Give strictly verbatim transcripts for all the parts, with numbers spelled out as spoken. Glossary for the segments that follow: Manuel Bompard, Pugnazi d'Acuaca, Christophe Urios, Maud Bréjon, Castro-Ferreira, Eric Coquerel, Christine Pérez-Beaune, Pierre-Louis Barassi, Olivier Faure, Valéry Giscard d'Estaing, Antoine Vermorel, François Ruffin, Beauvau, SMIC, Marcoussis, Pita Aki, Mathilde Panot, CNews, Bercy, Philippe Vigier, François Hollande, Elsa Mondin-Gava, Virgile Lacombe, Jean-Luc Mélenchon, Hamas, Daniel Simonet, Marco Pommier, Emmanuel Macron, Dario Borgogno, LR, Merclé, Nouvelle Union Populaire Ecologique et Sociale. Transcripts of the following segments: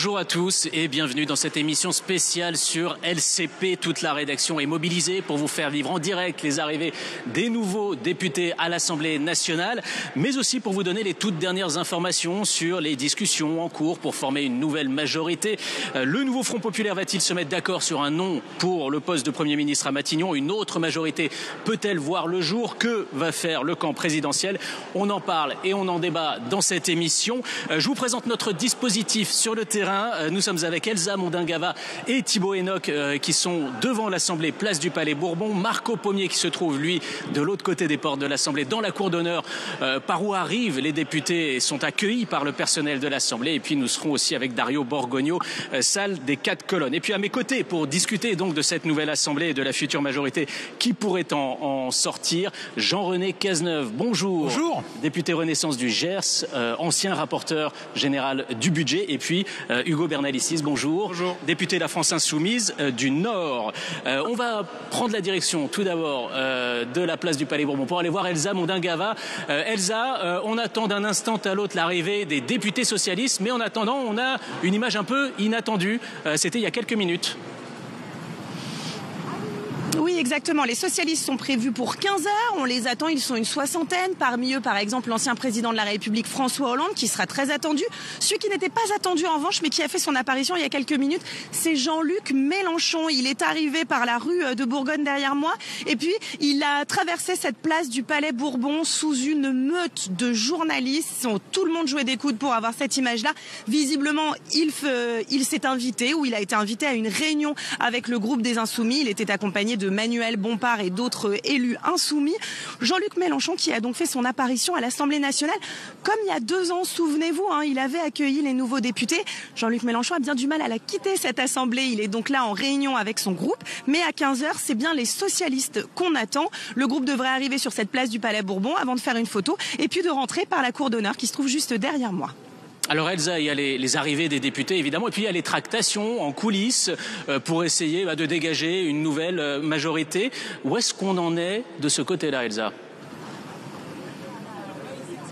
Bonjour à tous et bienvenue dans cette émission spéciale sur L C P. Toute la rédaction est mobilisée pour vous faire vivre en direct les arrivées des nouveaux députés à l'Assemblée nationale, mais aussi pour vous donner les toutes dernières informations sur les discussions en cours pour former une nouvelle majorité. Le Nouveau Front Populaire va-t-il se mettre d'accord sur un nom pour le poste de Premier ministre à Matignon? Une autre majorité peut-elle voir le jour? Que va faire le camp présidentiel? On en parle et on en débat dans cette émission. Je vous présente notre dispositif sur le terrain. Nous sommes avec Elsa Mondin-Gava et Thibaut Henoch euh, qui sont devant l'Assemblée, place du Palais Bourbon. Marco Pommier qui se trouve, lui, de l'autre côté des portes de l'Assemblée, dans la cour d'honneur, euh, par où arrivent les députés et sont accueillis par le personnel de l'Assemblée. Et puis nous serons aussi avec Dario Borgogno, euh, salle des quatre colonnes. Et puis à mes côtés, pour discuter donc de cette nouvelle Assemblée et de la future majorité qui pourrait en, en sortir, Jean-René Cazeneuve. Bonjour. Bonjour. Député Renaissance du Gers, euh, ancien rapporteur général du budget. Et puis Euh, Ugo Bernalicis, bonjour. Bonjour. Député de la France Insoumise euh, du Nord. Euh, on va prendre la direction tout d'abord euh, de la place du Palais Bourbon pour aller voir Elsa Mondin-Gava. Euh, Elsa, euh, on attend d'un instant à l'autre l'arrivée des députés socialistes, mais en attendant, on a une image un peu inattendue. Euh, C'était il y a quelques minutes. Oui, exactement. Les socialistes sont prévus pour quinze heures. On les attend. Ils sont une soixantaine. Parmi eux, par exemple, l'ancien président de la République, François Hollande, qui sera très attendu. Celui qui n'était pas attendu, en revanche, mais qui a fait son apparition il y a quelques minutes, c'est Jean-Luc Mélenchon. Il est arrivé par la rue de Bourgogne derrière moi. Et puis, il a traversé cette place du Palais Bourbon sous une meute de journalistes. Tout le monde jouait des coudes pour avoir cette image-là. Visiblement, il, il s'est invité ou il a été invité à une réunion avec le groupe des Insoumis. Il était accompagné de de Manuel Bompard et d'autres élus insoumis. Jean-Luc Mélenchon qui a donc fait son apparition à l'Assemblée nationale comme il y a deux ans, souvenez-vous, hein, il avait accueilli les nouveaux députés. Jean-Luc Mélenchon a bien du mal à la quitter, cette Assemblée. Il est donc là en réunion avec son groupe, mais à quinze heures, c'est bien les socialistes qu'on attend. Le groupe devrait arriver sur cette place du Palais Bourbon avant de faire une photo et puis de rentrer par la cour d'honneur qui se trouve juste derrière moi. Alors Elsa, il y a les, les arrivées des députés évidemment, et puis il y a les tractations en coulisses euh, pour essayer bah, de dégager une nouvelle euh, majorité. Où est-ce qu'on en est de ce côté-là, Elsa ?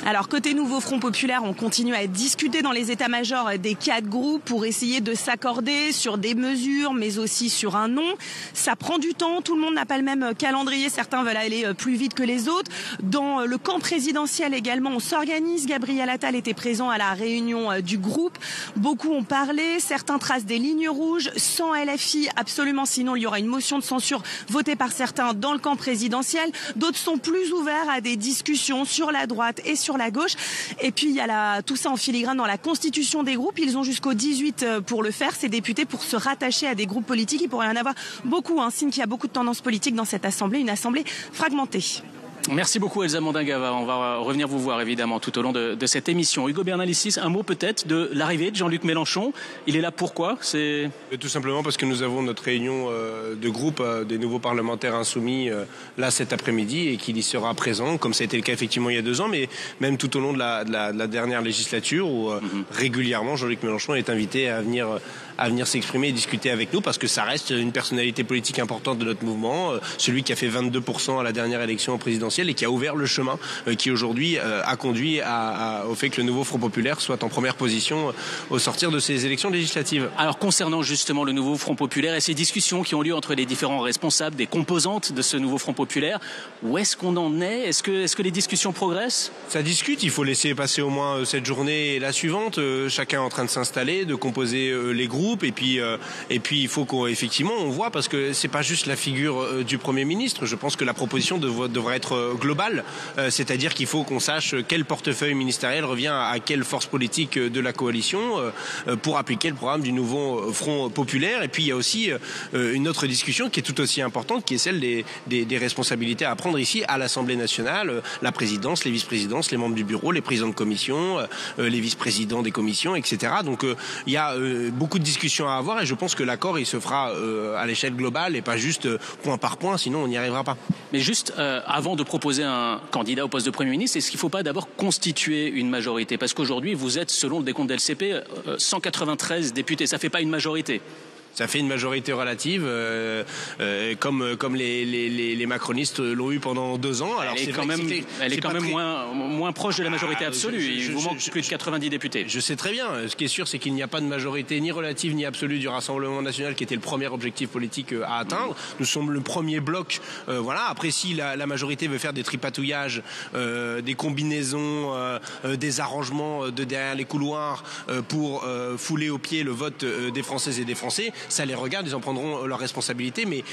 Alors côté Nouveau Front Populaire, on continue à discuter dans les états-majors des quatre groupes pour essayer de s'accorder sur des mesures, mais aussi sur un nom. Ça prend du temps, tout le monde n'a pas le même calendrier, certains veulent aller plus vite que les autres. Dans le camp présidentiel également, on s'organise. Gabriel Attal était présent à la réunion du groupe. Beaucoup ont parlé, certains tracent des lignes rouges, sans L F I absolument, sinon il y aura une motion de censure votée par certains dans le camp présidentiel. D'autres sont plus ouverts à des discussions sur la droite et sur sur la gauche. Et puis il y a la, tout ça en filigrane dans la constitution des groupes. Ils ont jusqu'au dix-huit pour le faire, ces députés, pour se rattacher à des groupes politiques. Il pourrait y en avoir beaucoup, un signe qu'il y a beaucoup de tendances politiques dans cette assemblée, une assemblée fragmentée. Merci beaucoup Elsa Mondin-Gava. On va revenir vous voir évidemment tout au long de, de cette émission. Ugo Bernalicis, un mot peut-être de l'arrivée de Jean-Luc Mélenchon. Il est là pourquoi? C'est tout simplement parce que nous avons notre réunion euh, de groupe euh, des nouveaux parlementaires insoumis euh, là cet après-midi et qu'il y sera présent comme ça a été le cas effectivement il y a deux ans, mais même tout au long de la, de la, de la dernière législature où euh, mm-hmm. régulièrement Jean-Luc Mélenchon est invité à venir euh, à venir s'exprimer et discuter avec nous parce que ça reste une personnalité politique importante de notre mouvement, euh, celui qui a fait vingt-deux pour cent à la dernière élection présidentielle et qui a ouvert le chemin euh, qui aujourd'hui euh, a conduit à, à, au fait que le Nouveau Front Populaire soit en première position euh, au sortir de ces élections législatives. Alors concernant justement le Nouveau Front Populaire et ces discussions qui ont lieu entre les différents responsables des composantes de ce Nouveau Front Populaire, où est-ce qu'on en est? Est-ce que, est-ce que les discussions progressent? Ça discute, il faut laisser passer au moins euh, cette journée et la suivante, euh, chacun en train de s'installer, de composer euh, les groupes. Et puis, euh, et puis, il faut qu'on effectivement on voit parce que c'est pas juste la figure euh, du Premier ministre. Je pense que la proposition devra, devra être euh, globale, euh, c'est-à-dire qu'il faut qu'on sache quel portefeuille ministériel revient à, à quelle force politique euh, de la coalition euh, pour appliquer le programme du Nouveau Front Populaire. Et puis, il y a aussi euh, une autre discussion qui est tout aussi importante, qui est celle des, des, des responsabilités à prendre ici à l'Assemblée nationale, euh, la présidence, les vice-présidences, les membres du bureau, les présidents de commission, euh, les vice-présidents des commissions, et cetera. Donc, euh, il y a euh, beaucoup de discussions discussion à avoir et je pense que l'accord il se fera euh, à l'échelle globale et pas juste euh, point par point, sinon on n'y arrivera pas. Mais juste euh, avant de proposer un candidat au poste de Premier ministre, est-ce qu'il ne faut pas d'abord constituer une majorité? Parce qu'aujourd'hui vous êtes, selon le décompte de L C P, euh, cent quatre-vingt-treize députés, ça ne fait pas une majorité. Ça fait une majorité relative, euh, euh, comme comme les les, les, les macronistes l'ont eu pendant deux ans. Alors elle est quand même, elle est quand même très... moins moins proche de la majorité ah, absolue. Je, je, Il vous manque je, je, plus de quatre-vingt-dix députés. Je sais très bien. Ce qui est sûr, c'est qu'il n'y a pas de majorité ni relative ni absolue du Rassemblement national, qui était le premier objectif politique à atteindre. Nous sommes le premier bloc. Euh, voilà. Après, si la, la majorité veut faire des tripatouillages, euh, des combinaisons, euh, euh, des arrangements de derrière les couloirs euh, pour euh, fouler au pied le vote euh, des Françaises et des Français, ça les regarde, ils en prendront leurs responsabilités, mais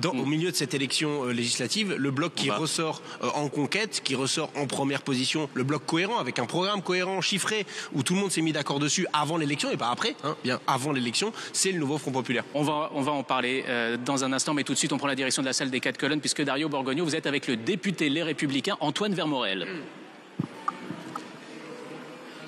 dans, au milieu de cette élection euh, législative, le bloc qui ressort euh, en conquête, qui ressort en première position, le bloc cohérent, avec un programme cohérent, chiffré, où tout le monde s'est mis d'accord dessus avant l'élection, et pas après, hein, bien avant l'élection, c'est le Nouveau Front Populaire. On va, on va en parler euh, dans un instant, mais tout de suite on prend la direction de la salle des quatre colonnes, puisque Dario Borgogno, vous êtes avec le député Les Républicains, Antoine Vermorel. Mmh.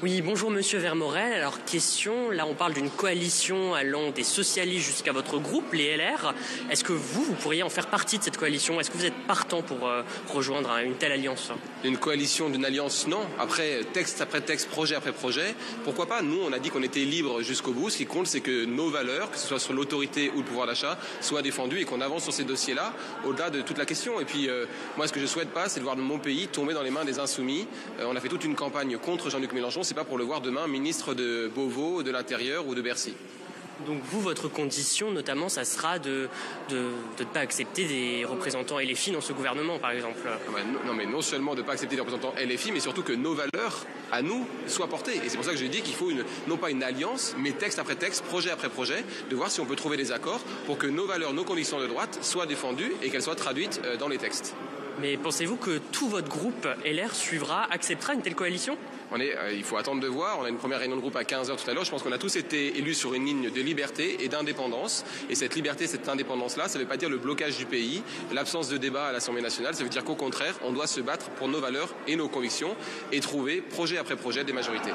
Oui, bonjour Monsieur Vermorel. Alors question, là on parle d'une coalition allant des socialistes jusqu'à votre groupe, les L R. Est-ce que vous, vous pourriez en faire partie de cette coalition? Est-ce que vous êtes partant pour euh, rejoindre une telle alliance? Une coalition, d'une alliance, non. Après texte après texte, projet après projet, pourquoi pas? Nous, on a dit qu'on était libre jusqu'au bout. Ce qui compte, c'est que nos valeurs, que ce soit sur l'autorité ou le pouvoir d'achat, soient défendues et qu'on avance sur ces dossiers-là, au-delà de toute la question. Et puis, euh, moi, ce que je souhaite pas, c'est de voir mon pays tomber dans les mains des insoumis. Euh, on a fait toute une campagne contre Jean-Luc Mélenchon. C'est pas pour le voir demain ministre de Beauvau, de l'Intérieur ou de Bercy. Donc vous, votre condition, notamment, ça sera de, de, de ne pas accepter des représentants L F I dans ce gouvernement, par exemple. Non, mais non, non, mais non seulement de ne pas accepter des représentants L F I, mais surtout que nos valeurs, à nous, soient portées. Et c'est pour ça que je dis qu'il faut, une, non pas une alliance, mais texte après texte, projet après projet, de voir si on peut trouver des accords pour que nos valeurs, nos convictions de droite soient défendues et qu'elles soient traduites dans les textes. Mais pensez-vous que tout votre groupe L R suivra, acceptera une telle coalition? On est, euh, il faut attendre de voir. On a une première réunion de groupe à quinze heures tout à l'heure. Je pense qu'on a tous été élus sur une ligne de liberté et d'indépendance. Et cette liberté, cette indépendance-là, ça ne veut pas dire le blocage du pays, l'absence de débat à l'Assemblée nationale. Ça veut dire qu'au contraire, on doit se battre pour nos valeurs et nos convictions et trouver projet après projet des majorités.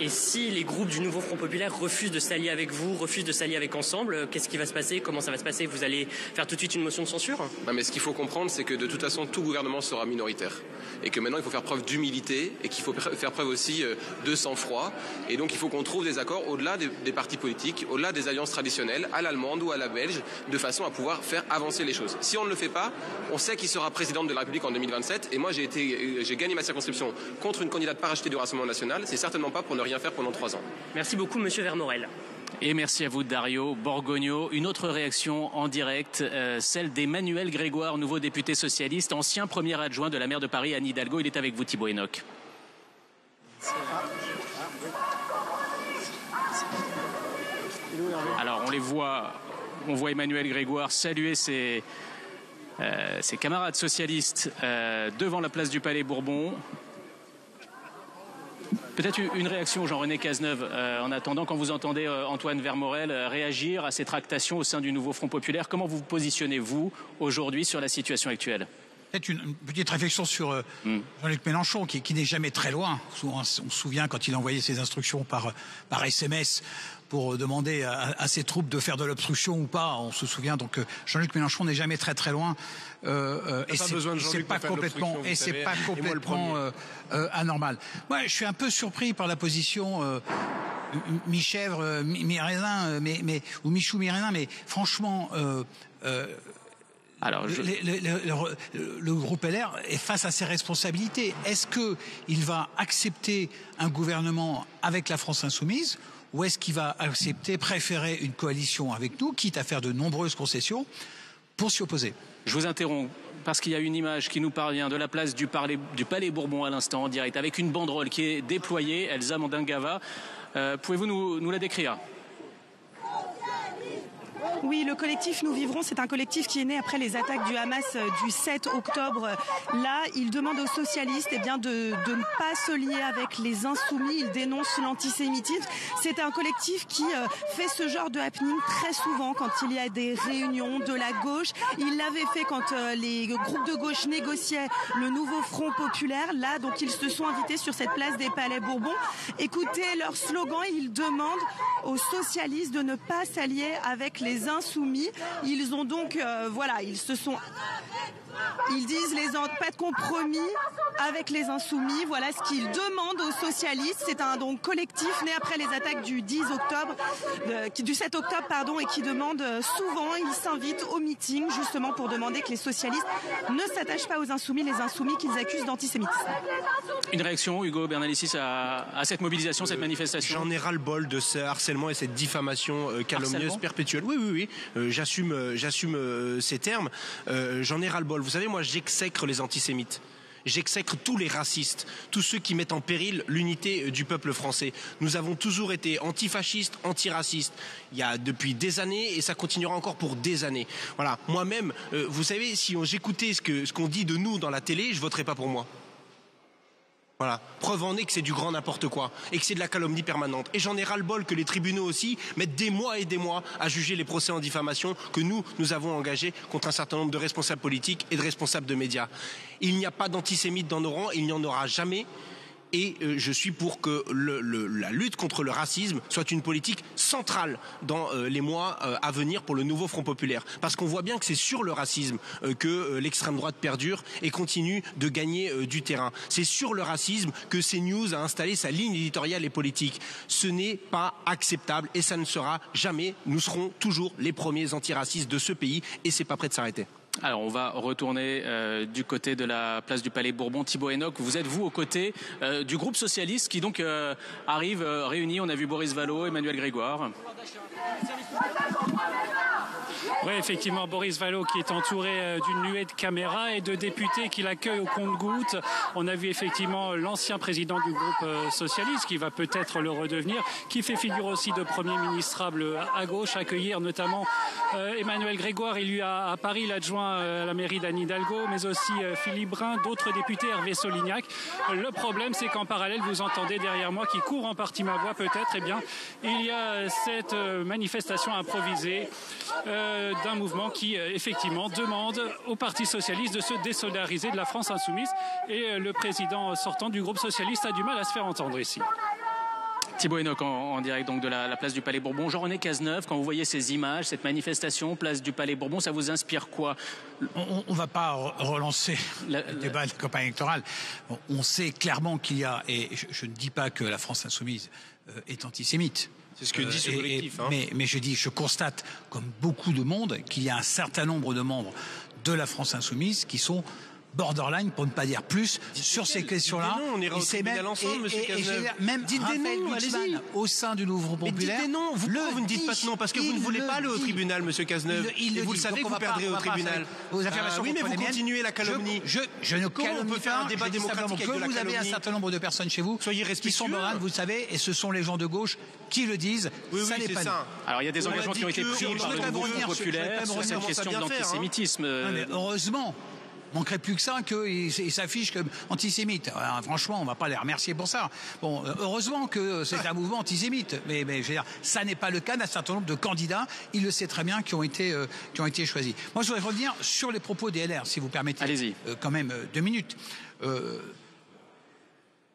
Et si les groupes du Nouveau Front Populaire refusent de s'allier avec vous, refusent de s'allier avec Ensemble, qu'est-ce qui va se passer? Comment ça va se passer? Vous allez faire tout de suite une motion de censure? Non, mais ce qu'il faut comprendre, c'est que de toute façon, tout gouvernement sera minoritaire. Et que maintenant, il faut faire preuve d'humilité et qu'il faut faire preuve aussi de sang-froid. Et donc, il faut qu'on trouve des accords au-delà des, des partis politiques, au-delà des alliances traditionnelles, à l'allemande ou à la belge, de façon à pouvoir faire avancer les choses. Si on ne le fait pas, on sait qui sera présidente de la République en deux mille vingt-sept. Et moi, j'ai été, j'ai gagné ma circonscription contre une candidate parachutée du Rassemblement national. C'est certainement pas pour ne rien faire pendant trois ans. Merci beaucoup, Monsieur Vermorel. Et merci à vous, Dario Borgogno. Une autre réaction en direct, euh, celle d'Emmanuel Grégoire, nouveau député socialiste, ancien premier adjoint de la maire de Paris, Anne Hidalgo. Il est avec vous, Thibaut Henoch. Alors, on les voit, on voit Emmanuel Grégoire saluer ses, euh, ses camarades socialistes euh, devant la place du Palais Bourbon. Peut-être une réaction, Jean-René Cazeneuve, euh, en attendant, quand vous entendez euh, Antoine Vermorel euh, réagir à ces tractations au sein du Nouveau Front Populaire, comment vous vous positionnez-vous aujourd'hui sur la situation actuelle? Peut-être une, une petite réflexion sur euh, mm. Jean-Luc Mélenchon, qui, qui n'est jamais très loin. Souvent, on se souvient quand il envoyait ses instructions par, par S M S pour demander à, à ses troupes de faire de l'obstruction ou pas. On se souvient, donc Jean-Luc Mélenchon n'est jamais très très loin. Euh, et c'est pas complètement, et c'est pas complètement euh, euh, anormal. Moi, je suis un peu surpris par la position euh, mi-chèvre, mi-raisin, mais, mais, ou mi-chou-mi-raisin, mais franchement... Euh, euh, Alors, je... le, le, le, le, le groupe L R est face à ses responsabilités. Est-ce qu'il va accepter un gouvernement avec la France Insoumise, ou est-ce qu'il va accepter, préférer une coalition avec nous, quitte à faire de nombreuses concessions pour s'y opposer? Je vous interromps parce qu'il y a une image qui nous parvient de la place du, Parlé, du Palais Bourbon à l'instant en direct, avec une banderole qui est déployée, Elsa Mondin-Gava. Euh, Pouvez-vous nous, nous la décrire? Oui, le collectif Nous Vivrons, c'est un collectif qui est né après les attaques du Hamas du sept octobre. Là, il demande aux socialistes eh bien, de, de ne pas se lier avec les insoumis. Il dénonce l'antisémitisme. C'est un collectif qui euh, fait ce genre de happening très souvent quand il y a des réunions de la gauche. Il l'avait fait quand euh, les groupes de gauche négociaient le Nouveau Front Populaire. Là, donc, ils se sont invités sur cette place des Palais Bourbon. Écoutez leur slogan. Ils demandent aux socialistes de ne pas s'allier avec les les Insoumis. Ils ont donc, euh, voilà, ils se sont... Ils disent les pas de compromis avec les Insoumis. Voilà ce qu'ils demandent aux socialistes. C'est un donc collectif né après les attaques du dix octobre, euh, du sept octobre, pardon, et qui demande souvent, ils s'invitent au meeting justement pour demander que les socialistes ne s'attachent pas aux Insoumis, les Insoumis qu'ils accusent d'antisémitisme. Une réaction, Ugo Bernalicis, à, à cette mobilisation, euh, cette manifestation? J'en ai ras-le-bol de ce harcèlement et cette diffamation euh, calomnieuse perpétuelle. Oui, oui, oui. Euh, j'assume, euh, j'assume euh, ces termes. Euh, j'en ai ras-le-bol. Vous savez, moi, j'exècre les antisémites. J'exècre tous les racistes, tous ceux qui mettent en péril l'unité du peuple français. Nous avons toujours été antifascistes, antiracistes, il y a depuis des années, et ça continuera encore pour des années. Voilà, moi-même, euh, vous savez, si j'écoutais ce que, ce qu'on dit de nous dans la télé, je voterais pas pour moi. Voilà, preuve en est que c'est du grand n'importe quoi et que c'est de la calomnie permanente. Et j'en ai ras-le-bol que les tribunaux aussi mettent des mois et des mois à juger les procès en diffamation que nous, nous avons engagés contre un certain nombre de responsables politiques et de responsables de médias. Il n'y a pas d'antisémites dans nos rangs, il n'y en aura jamais. Et je suis pour que le, le, la lutte contre le racisme soit une politique centrale dans euh, les mois euh, à venir pour le Nouveau Front Populaire. Parce qu'on voit bien que c'est sur le racisme euh, que euh, l'extrême droite perdure et continue de gagner euh, du terrain. C'est sur le racisme que CNews a installé sa ligne éditoriale et politique. Ce n'est pas acceptable et ça ne sera jamais. Nous serons toujours les premiers antiracistes de ce pays et c'est pas prêt de s'arrêter. Alors on va retourner euh, du côté de la place du Palais Bourbon. Thibaut Henoch, vous êtes vous aux côtés euh, du groupe socialiste qui donc euh, arrive euh, réuni. On a vu Boris Vallaud, Emmanuel Grégoire. Oui, effectivement, Boris Vallaud qui est entouré d'une nuée de caméras et de députés qui l'accueillent au compte-gouttes. On a vu effectivement l'ancien président du groupe socialiste, qui va peut-être le redevenir, qui fait figure aussi de premier ministrable à gauche, accueillir notamment euh, Emmanuel Grégoire, élu à, à Paris, l'adjoint à la mairie d'Anne Hidalgo, mais aussi euh, Philippe Brun, d'autres députés, Hervé Solignac. Le problème, c'est qu'en parallèle, vous entendez derrière moi, qui court en partie ma voix peut-être, eh bien, il y a cette euh, manifestation improvisée euh, d'un mouvement qui, effectivement, demande au Parti socialiste de se désolidariser de la France insoumise. Et le président sortant du groupe socialiste a du mal à se faire entendre ici. Thibaut Henoch en, en direct donc de la, la place du Palais Bourbon. Jean-René Cazeneuve, quand vous voyez ces images, cette manifestation, place du Palais Bourbon, ça vous inspire quoi? On ne va pas relancer la, le débat la... de la campagne électorale. Bon, on sait clairement qu'il y a, et je, je ne dis pas que la France insoumise euh, est antisémite. C'est ce que dit ce collectif. Euh, et, hein. mais, mais je dis, je constate, comme beaucoup de monde, qu'il y a un certain nombre de membres de la France insoumise qui sont borderline, pour ne pas dire plus, sur ces questions-là. On ira au tribunal ensemble, monsieur Cazeneuve. Même Raphaël Glucksmann, au sein du Nouveau Front Populaire. Mais dites des noms, vous ne dites pas de noms, parce que vous ne voulez pas aller au tribunal, monsieur Cazeneuve. Vous le savez que vous perdrez au tribunal. Oui, mais vous continuez la calomnie. Je ne calomnie pas. On peut faire un débat démocratique avec de la calomnie. Vous avez un certain nombre de personnes chez vous qui sont borderline, vous le savez, et ce sont les gens de gauche qui le disent. Ça n'est pas nous. Alors, il y a des engagements qui ont été pris par le Nouveau Front Populaire sur cette question d'antisémitisme. Heureusement. Il ne manquerait plus que ça qu'ils s'affichent comme antisémites. Alors, franchement, on ne va pas les remercier pour ça. Bon, heureusement que c'est un mouvement antisémite. Mais, mais je veux dire, ça n'est pas le cas d'un certain nombre de candidats. Il le sait très bien, qui ont été, euh, qui ont été choisis. Moi, je voudrais revenir sur les propos des L R, si vous permettez. Allez-y. Euh, quand même, euh, deux minutes. Euh,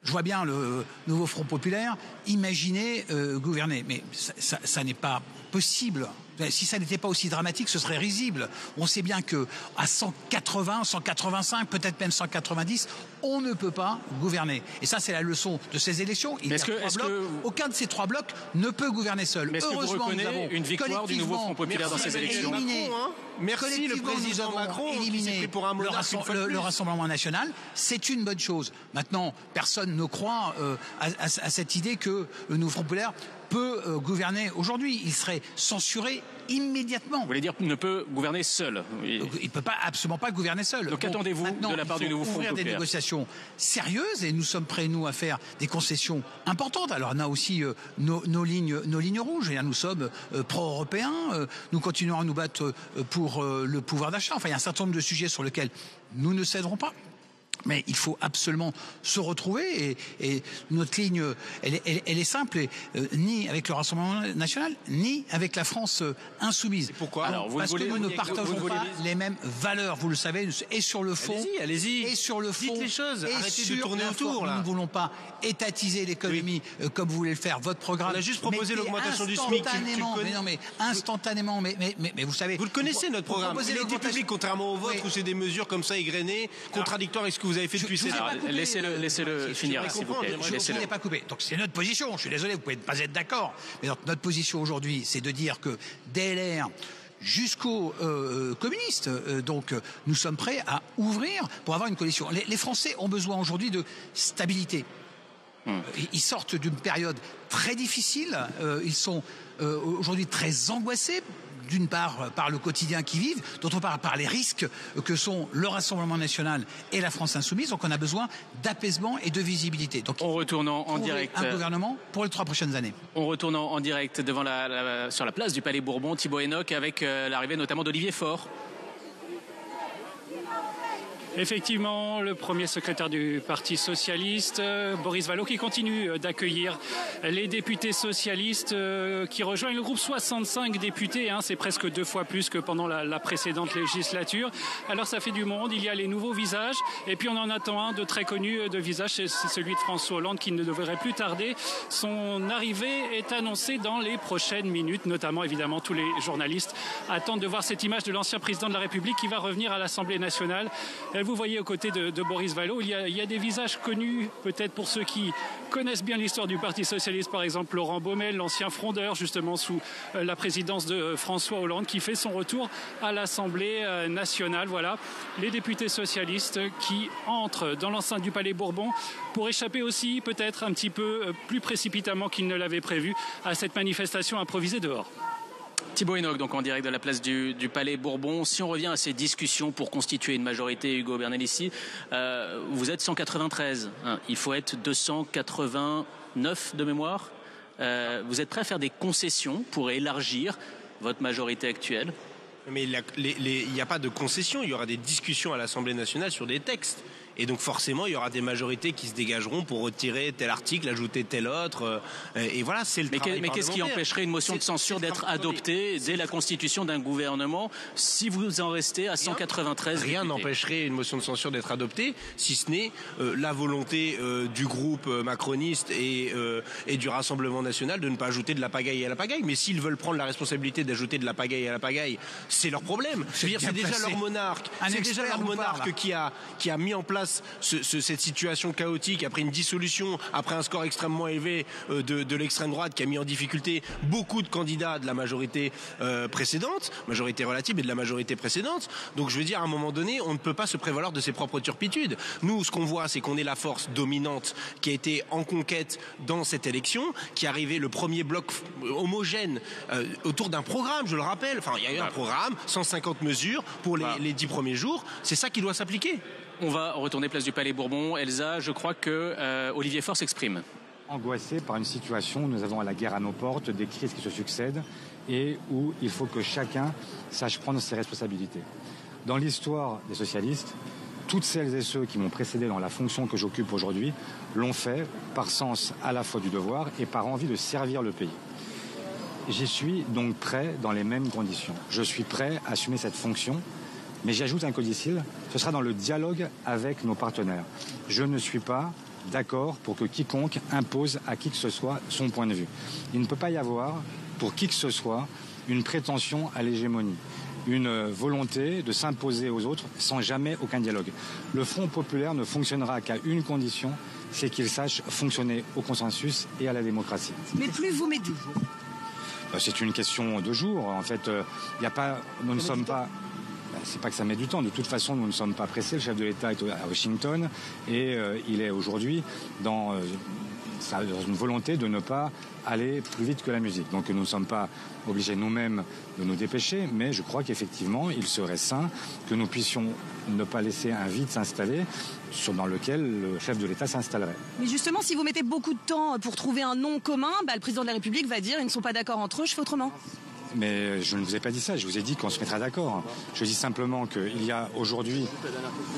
je vois bien le Nouveau Front Populaire imaginer euh, gouverner. Mais ça, ça, ça n'est pas possible. Si ça n'était pas aussi dramatique, ce serait risible. On sait bien que à cent quatre-vingts, cent quatre-vingt-cinq, peut-être même cent quatre-vingt-dix, on ne peut pas gouverner. Et ça, c'est la leçon de ces élections. Il y a que, trois blocs. Que... Aucun de ces trois blocs ne peut gouverner seul. Mais heureusement, que vous reconnaissez nous avons une victoire du Nouveau Front Populaire dans ces élections. Éliminé, Macron, hein merci le président Macron éliminé pour un le, rassemble, le, le Rassemblement national. C'est une bonne chose. Maintenant, personne ne croit euh, à, à, à cette idée que le Nouveau Front Populaire peut euh, gouverner aujourd'hui. Il serait censuré immédiatement. Vous voulez dire ne peut gouverner seul. Oui. Il ne peut pas, absolument pas gouverner seul. Donc bon, attendez-vous de la part du Nouveau Front Populaire des négociations sérieuses et nous sommes prêts, nous, à faire des concessions importantes. Alors on a aussi euh, nos, nos, lignes, nos lignes rouges. Et là, nous sommes euh, pro-européens. Euh, nous continuerons à nous battre euh, pour euh, le pouvoir d'achat. Enfin, il y a un certain nombre de sujets sur lesquels nous ne céderons pas. Mais il faut absolument se retrouver et, et notre ligne, elle, elle, elle est simple, et, euh, ni avec le Rassemblement national, ni avec la France euh, insoumise. Et pourquoi? Alors, vous parce voulez, que nous vous ne partageons vous pas les... les mêmes valeurs, vous le savez, et sur le fond, allez-y, allez-y. Et sur le fond, dites les choses, et arrêtez sur de tourner autour. Là. Nous ne voulons pas étatiser l'économie oui. euh, comme vous voulez le faire. Votre programme. On a juste proposé l'augmentation du S M I C. Tu, tu mais non, mais instantanément, mais, mais, mais, mais vous savez. Vous le connaissez notre programme. Il est public, contrairement au vôtre, oui. où c'est des mesures comme ça égrenées, contradictoires avec ce que vous. Vous avez fait depuis sept ans. Laissez-le laissez finir, s'il vous plaît. Je n'ai pas coupé. Donc c'est notre position. Je suis désolé, vous pouvez ne pas être d'accord. Mais donc, notre position aujourd'hui, c'est de dire que dès l'ère jusqu'aux euh, communistes, euh, donc euh, nous sommes prêts à ouvrir pour avoir une coalition. Les, les Français ont besoin aujourd'hui de stabilité. Hum. Ils sortent d'une période très difficile. Euh, ils sont euh, aujourd'hui très angoissés. D'une part par le quotidien qu'ils vivent, d'autre part par les risques que sont le Rassemblement national et la France insoumise. Donc on a besoin d'apaisement et de visibilité. Donc on retourne en direct un gouvernement pour les trois prochaines années. On retourne en direct devant la, la, sur la place du Palais Bourbon, Thibaut Henoch, avec euh, l'arrivée notamment d'Olivier Faure. Effectivement, le premier secrétaire du Parti socialiste, Boris Vallaud, qui continue d'accueillir les députés socialistes qui rejoignent le groupe soixante-cinq députés. Hein, c'est presque deux fois plus que pendant la, la précédente législature. Alors ça fait du monde, il y a les nouveaux visages. Et puis on en attend un de très connu de visage, c'est celui de François Hollande qui ne devrait plus tarder. Son arrivée est annoncée dans les prochaines minutes. Notamment, évidemment, tous les journalistes attendent de voir cette image de l'ancien président de la République qui va revenir à l'Assemblée nationale. Vous voyez aux côtés de, de Boris Vallaud, il y a, il y a des visages connus, peut-être pour ceux qui connaissent bien l'histoire du Parti socialiste, par exemple Laurent Baumel, l'ancien frondeur justement sous la présidence de François Hollande, qui fait son retour à l'Assemblée nationale. Voilà, les députés socialistes qui entrent dans l'enceinte du Palais Bourbon pour échapper aussi, peut-être un petit peu plus précipitamment qu'ils ne l'avaient prévu, à cette manifestation improvisée dehors. Thibaut Henoch, donc en direct de la place du, du Palais Bourbon. Si on revient à ces discussions pour constituer une majorité, Ugo Bernalicis, euh, vous êtes cent quatre-vingt-treize. Hein, il faut être deux cent quatre-vingt-neuf de mémoire. Euh, vous êtes prêt à faire des concessions pour élargir votre majorité actuelle? Mais il n'y a pas de concessions. Il y aura des discussions à l'Assemblée nationale sur des textes. Et donc forcément, il y aura des majorités qui se dégageront pour retirer tel article, ajouter tel autre. Et voilà, c'est le mais travail. Mais qu'est-ce qui empêcherait une motion de censure d'être adoptée dès la constitution d'un gouvernement si vous en restez à cent quatre-vingt-treize députés ? Rien n'empêcherait une motion de censure d'être adoptée, si ce n'est euh, la volonté euh, du groupe macroniste et, euh, et du Rassemblement national de ne pas ajouter de la pagaille à la pagaille. Mais s'ils veulent prendre la responsabilité d'ajouter de la pagaille à la pagaille, c'est leur problème. C'est déjà leur monarque. C'est déjà leur monarque qui a, qui a mis en place Ce, ce, cette situation chaotique après une dissolution, après un score extrêmement élevé euh, de, de l'extrême droite qui a mis en difficulté beaucoup de candidats de la majorité euh, précédente, majorité relative et de la majorité précédente. Donc je veux dire, à un moment donné, on ne peut pas se prévaloir de ses propres turpitudes. Nous, ce qu'on voit, c'est qu'on est la force dominante qui a été en conquête dans cette élection, qui est arrivée le premier bloc homogène euh, autour d'un programme, je le rappelle. Enfin, il y a eu un programme, cent cinquante mesures pour les, les dix premiers jours. C'est ça qui doit s'appliquer. On va retourner place du Palais Bourbon. Elsa, je crois que euh, Olivier Faure s'exprime. Angoissé par une situation où nous avons la guerre à nos portes, des crises qui se succèdent et où il faut que chacun sache prendre ses responsabilités. Dans l'histoire des socialistes, toutes celles et ceux qui m'ont précédé dans la fonction que j'occupe aujourd'hui l'ont fait par sens à la fois du devoir et par envie de servir le pays. J'y suis donc prêt dans les mêmes conditions. Je suis prêt à assumer cette fonction. Mais j'ajoute un codicile, ce sera dans le dialogue avec nos partenaires. Je ne suis pas d'accord pour que quiconque impose à qui que ce soit son point de vue. Il ne peut pas y avoir, pour qui que ce soit, une prétention à l'hégémonie, une volonté de s'imposer aux autres sans jamais aucun dialogue. Le Front populaire ne fonctionnera qu'à une condition, c'est qu'il sache fonctionner au consensus et à la démocratie. Mais plus vous, mais toujours. C'est une question de jours. En fait, y a pas, nous ne sommes pas... C'est pas que ça met du temps. De toute façon, nous ne sommes pas pressés. Le chef de l'État est à Washington et euh, il est aujourd'hui dans, euh, dans une volonté de ne pas aller plus vite que la musique. Donc nous ne sommes pas obligés nous-mêmes de nous dépêcher, mais je crois qu'effectivement, il serait sain que nous puissions ne pas laisser un vide s'installer dans lequel le chef de l'État s'installerait. Mais justement, si vous mettez beaucoup de temps pour trouver un nom commun, bah, le président de la République va dire ils ne sont pas d'accord entre eux, je fais autrement. mais je ne vous ai pas dit ça, je vous ai dit qu'on se mettra d'accord. Je dis simplement qu'il y a aujourd'hui,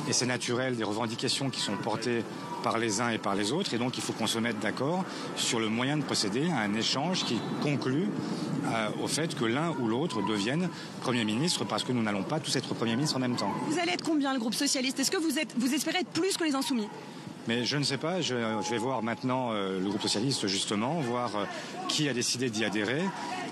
et c'est naturel, des revendications qui sont portées par les uns et par les autres, et donc il faut qu'on se mette d'accord sur le moyen de procéder à un échange qui conclut euh, au fait que l'un ou l'autre devienne Premier ministre, parce que nous n'allons pas tous être Premier ministre en même temps. Vous allez être combien, le groupe socialiste? Est-ce que vous, êtes, vous espérez être plus que les Insoumis? Mais je ne sais pas, je, je vais voir maintenant euh, le groupe socialiste justement, voir euh, qui a décidé d'y adhérer.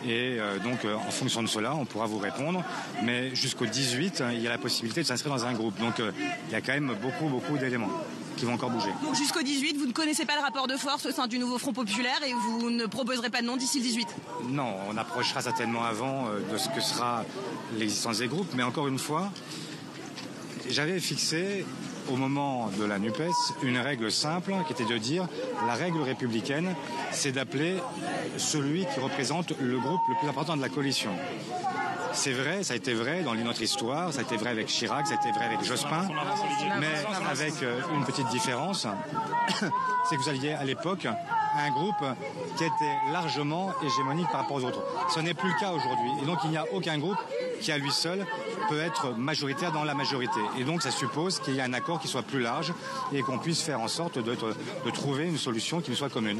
Et euh, donc euh, en fonction de cela, on pourra vous répondre. Mais jusqu'au dix-huit, hein, il y a la possibilité de s'inscrire dans un groupe. Donc euh, il y a quand même beaucoup, beaucoup d'éléments qui vont encore bouger. Donc jusqu'au dix-huit, vous ne connaissez pas le rapport de force au sein du Nouveau Front Populaire et vous ne proposerez pas de nom d'ici le dix-huit? Non, on approchera certainement avant euh, de ce que sera l'existence des groupes. Mais encore une fois, j'avais fixé... au moment de la NUPES, une règle simple qui était de dire la règle républicaine, c'est d'appeler celui qui représente le groupe le plus important de la coalition. C'est vrai, ça a été vrai dans notre histoire, ça a été vrai avec Chirac, ça a été vrai avec Jospin, mais avec une petite différence, c'est que vous aviez à l'époque un groupe qui était largement hégémonique par rapport aux autres. Ce n'est plus le cas aujourd'hui, et donc il n'y a aucun groupe qui à lui seul peut être majoritaire dans la majorité. Et donc ça suppose qu'il y ait un accord qui soit plus large et qu'on puisse faire en sorte de, de, de trouver une solution qui nous soit commune.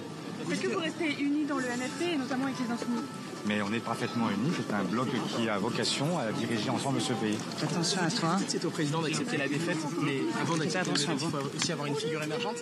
Est-ce que vous restez unis dans le N F P et notamment avec les Insoumis? Mais on est parfaitement unis, c'est un bloc qui a vocation à diriger ensemble ce pays. Attention à toi. C'est au président d'accepter la défaite, mais avant d'accepter la défaite, il faut aussi avoir une figure émergente.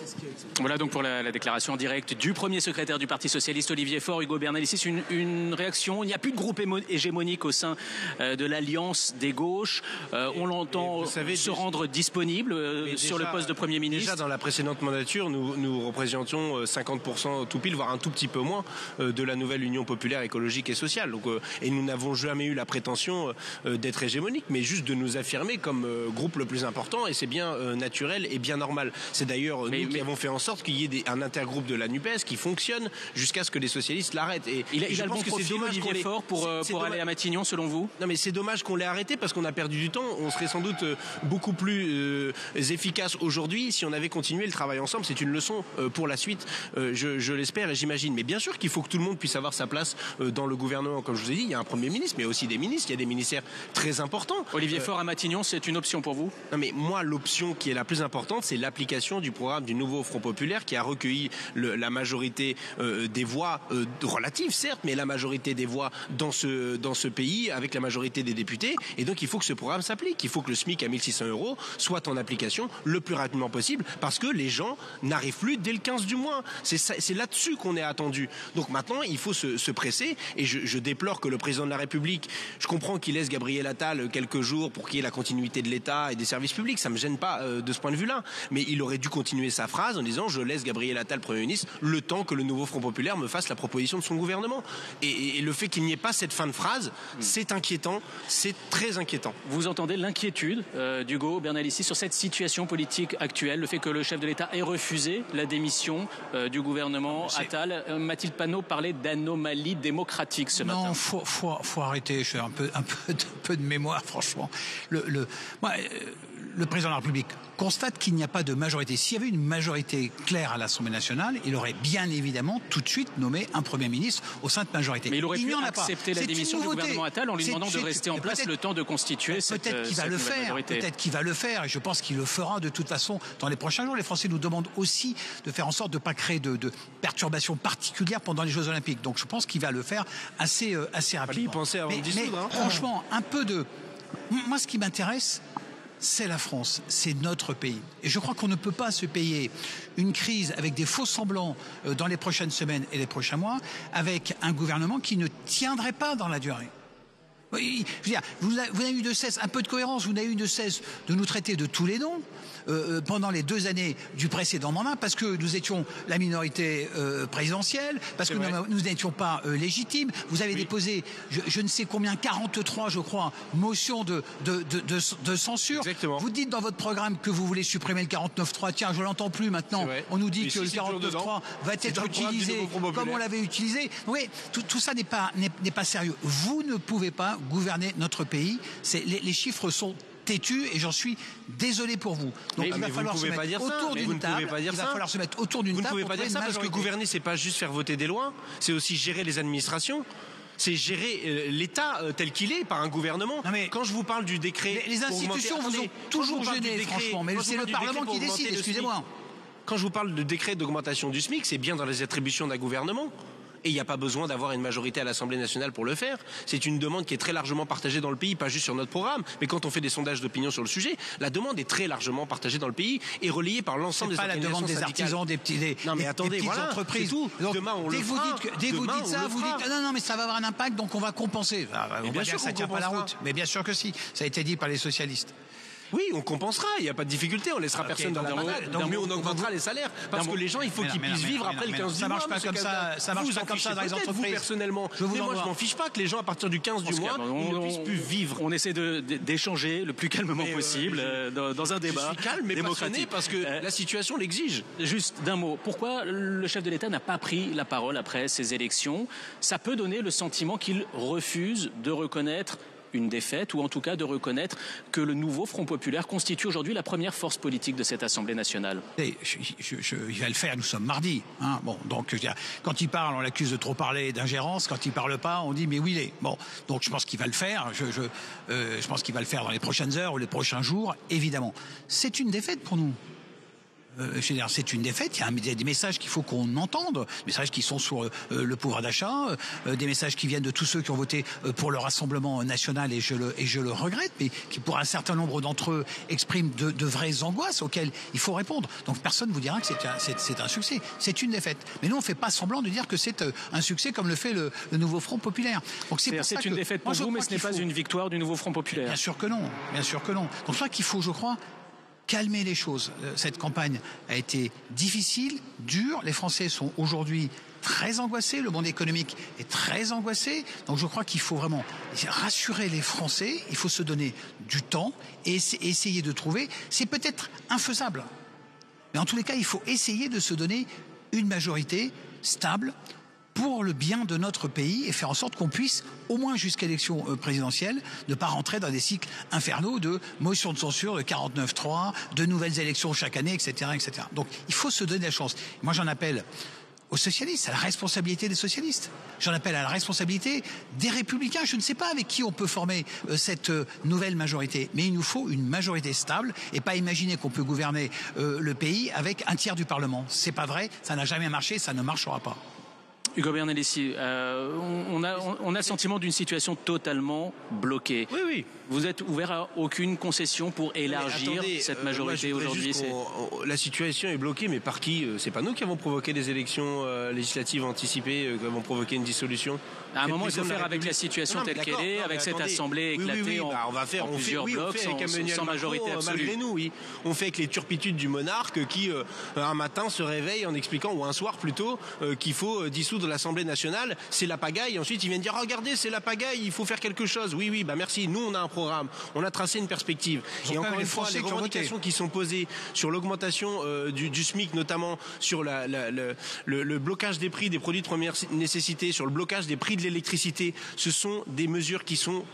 Voilà donc pour la, la déclaration en direct du premier secrétaire du Parti Socialiste, Olivier Faure. Ugo Bernalicis, une, une réaction. Il n'y a plus de groupe hégémonique au sein euh, de l'alliance des gauches. Euh, on l'entend se déjà, rendre disponible euh, déjà, sur le poste de Premier ministre. Déjà dans la précédente mandature, nous, nous représentions cinquante pour cent tout pile, voire un tout petit peu moins, euh, de la nouvelle Union populaire écologique et sociale. Donc, euh, et nous n'avons jamais eu la prétention euh, d'être hégémonique, mais juste de nous affirmer comme euh, groupe le plus important, et c'est bien euh, naturel et bien normal. C'est d'ailleurs nous mais, qui mais... avons fait en sorte qu'il y ait des, un intergroupe de la NUPES qui fonctionne jusqu'à ce que les socialistes l'arrêtent. Et il a, il je a pense le bon que c'est dommage qu'on l'ait fort pour, euh, pour aller à Matignon, selon vous? Non, mais c'est dommage qu'on l'ait arrêté parce qu'on a perdu du temps. On serait sans doute beaucoup plus euh, efficace aujourd'hui si on avait continué le travail ensemble. C'est une leçon euh, pour la suite, euh, je, je l'espère et j'imagine. Mais bien sûr qu'il faut que tout le monde puisse avoir sa place euh, dans le gouvernement. Comme je vous ai dit, il y a un Premier ministre, mais aussi des ministres. Il y a des ministères très importants. Olivier Faure à Matignon, c'est une option pour vous? Non, mais moi, l'option qui est la plus importante, c'est l'application du programme du Nouveau Front Populaire qui a recueilli le, la majorité euh, des voix euh, relatives, certes, mais la majorité des voix dans ce, dans ce pays, avec la majorité des députés. Et donc, il faut que ce programme s'applique. Il faut que le SMIC à mille six cents euros soit en application le plus rapidement possible parce que les gens n'arrivent plus dès le quinze du mois. C'est là-dessus qu'on est attendu. Donc maintenant, il faut se, se presser. Et je, je déplore que le président de la République, je comprends qu'il laisse Gabriel Attal quelques jours pour qu'il y ait la continuité de l'État et des services publics, ça ne me gêne pas euh, de ce point de vue-là, mais il aurait dû continuer sa phrase en disant je laisse Gabriel Attal Premier ministre le temps que le Nouveau Front Populaire me fasse la proposition de son gouvernement. Et, et, et le fait qu'il n'y ait pas cette fin de phrase, mmh. c'est inquiétant, c'est très inquiétant. Vous entendez l'inquiétude euh, d'Ugo Bernalicis sur cette situation politique actuelle, le fait que le chef de l'État ait refusé la démission euh, du gouvernement Attal. Euh, Mathilde Panot parlait d'anomalie démocratique. Ce matin. Non, faut, faut, faut arrêter. Je fais un peu, un peu, de, peu de mémoire, franchement. Le, le, moi, le président de la République constate qu'il n'y a pas de majorité. S'il y avait une majorité claire à l'Assemblée nationale, il aurait bien évidemment tout de suite nommé un Premier ministre au sein de majorité. Mais il aurait il pu accepter la démission du gouvernement Attal en lui demandant de rester en place le temps de constituer cette majorité. Peut-être qu'il va le faire. Peut-être qu'il va le faire. Et je pense qu'il le fera de toute façon dans les prochains jours. Les Français nous demandent aussi de faire en sorte de ne pas créer de, de perturbations particulières pendant les Jeux Olympiques. Donc je pense qu'il va le faire assez, euh, assez rapidement. Penser avant mais, de dissoudre, mais hein. Franchement, un peu de... Moi, ce qui m'intéresse, c'est la France, c'est notre pays. Et je crois qu'on ne peut pas se payer une crise avec des faux semblants euh, dans les prochaines semaines et les prochains mois, avec un gouvernement qui ne tiendrait pas dans la durée. Oui, je veux dire, vous n'avez eu de cesse, un peu de cohérence, vous n'avez eu de cesse de nous traiter de tous les noms euh, pendant les deux années du précédent mandat, parce que nous étions la minorité euh, présidentielle, parce que nous, nous n'étions pas euh, légitimes. Vous avez oui. déposé, je, je ne sais combien, quarante-trois, je crois, motions de, de, de, de, de censure. Exactement. Vous dites dans votre programme que vous voulez supprimer le quarante-neuf trois. Tiens, je l'entends plus maintenant. On nous dit que le quarante-neuf trois va être utilisé comme on l'avait utilisé. Oui, tout, tout ça n'est pas, n'est, n'est pas sérieux. Vous ne pouvez pas gouverner notre pays. Les, les chiffres sont têtus et j'en suis désolé pour vous. Donc il va falloir se mettre autour d'une table. Il va falloir se mettre autour d'une table. Vous ne pouvez pas dire ça parce que gouverner, c'est pas juste faire voter des lois, c'est aussi gérer les administrations. c'est gérer l'État tel qu'il est, par un gouvernement. Non mais quand je vous parle du décret... Les institutions vous ont toujours gêné, franchement, mais c'est le Parlement qui décide, excusez-moi. Quand je vous parle de décret d'augmentation du SMIC, c'est bien dans les attributions d'un gouvernement. Et il n'y a pas besoin d'avoir une majorité à l'Assemblée nationale pour le faire. C'est une demande qui est très largement partagée dans le pays, pas juste sur notre programme, mais quand on fait des sondages d'opinion sur le sujet, la demande est très largement partagée dans le pays et relayée par l'ensemble des organisations syndicales. C'est pas la demande des artisans, des petits, des, non mais des, attendez, des petites voilà, entreprises. Tout. Donc, demain on dès le vous fera, dites que, dès vous dites ça, vous fera. dites non non mais ça va avoir un impact, donc on va compenser. Ah, on bien va sûr, dire, ça tient pas la route. Mais bien sûr que si. Ça a été dit par les socialistes. Oui, on compensera, il n'y a pas de difficulté, on laissera okay, personne dans la malade. Donc, mais on augmentera vous... les salaires, parce non, que les gens, il faut qu'ils puissent non, vivre non, après non, le quinze du mois. Ça marche pas comme ça, ça marche pas comme ça dans les entreprises. Vous, personnellement, je vous mais moi, je m'en fiche pas que les gens, à partir du quinze du mois, on, ils ne puissent plus vivre. On essaie d'échanger le plus calmement mais possible, euh, dans, dans un débat je suis calme, mais démocratique. Parce que euh, la situation l'exige. Juste d'un mot, pourquoi le chef de l'État n'a pas pris la parole après ces élections? Ça peut donner le sentiment qu'il refuse de reconnaître une défaite, ou en tout cas de reconnaître que le nouveau Front Populaire constitue aujourd'hui la première force politique de cette Assemblée nationale. Et je, je, je, il va le faire, nous sommes mardi. Hein. Bon, donc, je veux dire, quand il parle, on l'accuse de trop parler, d'ingérence. Quand il parle pas, on dit mais où il est. Bon, donc je pense qu'il va le faire. Je, je, euh, je pense qu'il va le faire dans les prochaines heures ou les prochains jours, évidemment. C'est une défaite pour nous. C'est une défaite, il y a des messages qu'il faut qu'on entende, des messages qui sont sur le pouvoir d'achat, des messages qui viennent de tous ceux qui ont voté pour le Rassemblement national, et je le, et je le regrette, mais qui pour un certain nombre d'entre eux expriment de, de vraies angoisses auxquelles il faut répondre. Donc personne ne vous dira que c'est un, un succès, c'est une défaite. Mais nous on ne fait pas semblant de dire que c'est un succès comme le fait le, le Nouveau Front Populaire. C'est une défaite pour vous, mais ce n'est pas une victoire du Nouveau Front Populaire. Bien sûr que non, bien sûr que non. Donc ça qu'il faut, je crois... calmer les choses. Cette campagne a été difficile, dure. Les Français sont aujourd'hui très angoissés. Le monde économique est très angoissé. Donc je crois qu'il faut vraiment rassurer les Français. Il faut se donner du temps et essayer de trouver. C'est peut-être infaisable. Mais en tous les cas, il faut essayer de se donner une majorité stable pour le bien de notre pays et faire en sorte qu'on puisse, au moins jusqu'à l'élection présidentielle, ne pas rentrer dans des cycles infernaux de motions de censure, de quarante-neuf trois, de nouvelles élections chaque année, et cetera, et cetera. Donc il faut se donner la chance. Moi j'en appelle aux socialistes, à la responsabilité des socialistes. J'en appelle à la responsabilité des républicains. Je ne sais pas avec qui on peut former euh, cette euh, nouvelle majorité, mais il nous faut une majorité stable et pas imaginer qu'on peut gouverner euh, le pays avec un tiers du Parlement. C'est pas vrai, ça n'a jamais marché, ça ne marchera pas. Ugo Bernalicis, euh, on, on a on a le sentiment d'une situation totalement bloquée. Oui, oui. Vous êtes ouvert à aucune concession pour élargir attendez, cette majorité euh, aujourd'hui. La situation est bloquée, mais par qui? C'est pas nous qui avons provoqué des élections euh, législatives anticipées, euh, qui avons provoqué une dissolution. À un moment, il faut faire avec la situation non, telle qu'elle est, non, avec attendez, cette Assemblée éclatée oui, oui, oui, en, bah on va faire, en on plusieurs fait, oui, blocs, on fait avec sans, Emmanuel sans majorité Macron, absolue. Malgré nous, oui. On fait avec les turpitudes du monarque qui, euh, un matin, se réveille en expliquant, ou un soir plutôt, euh, qu'il faut dissoudre l'Assemblée nationale. C'est la pagaille. Ensuite, ils viennent dire, regardez, c'est la pagaille, il faut faire quelque chose. Oui, oui, bah merci. Nous, on a un programme. On a tracé une perspective. Et encore une fois, les revendications qui sont posées sur l'augmentation euh, du, du SMIC, notamment sur la, la, le, le, le blocage des prix des produits de première nécessité, sur le blocage des prix de l'électricité, ce sont des mesures qui sont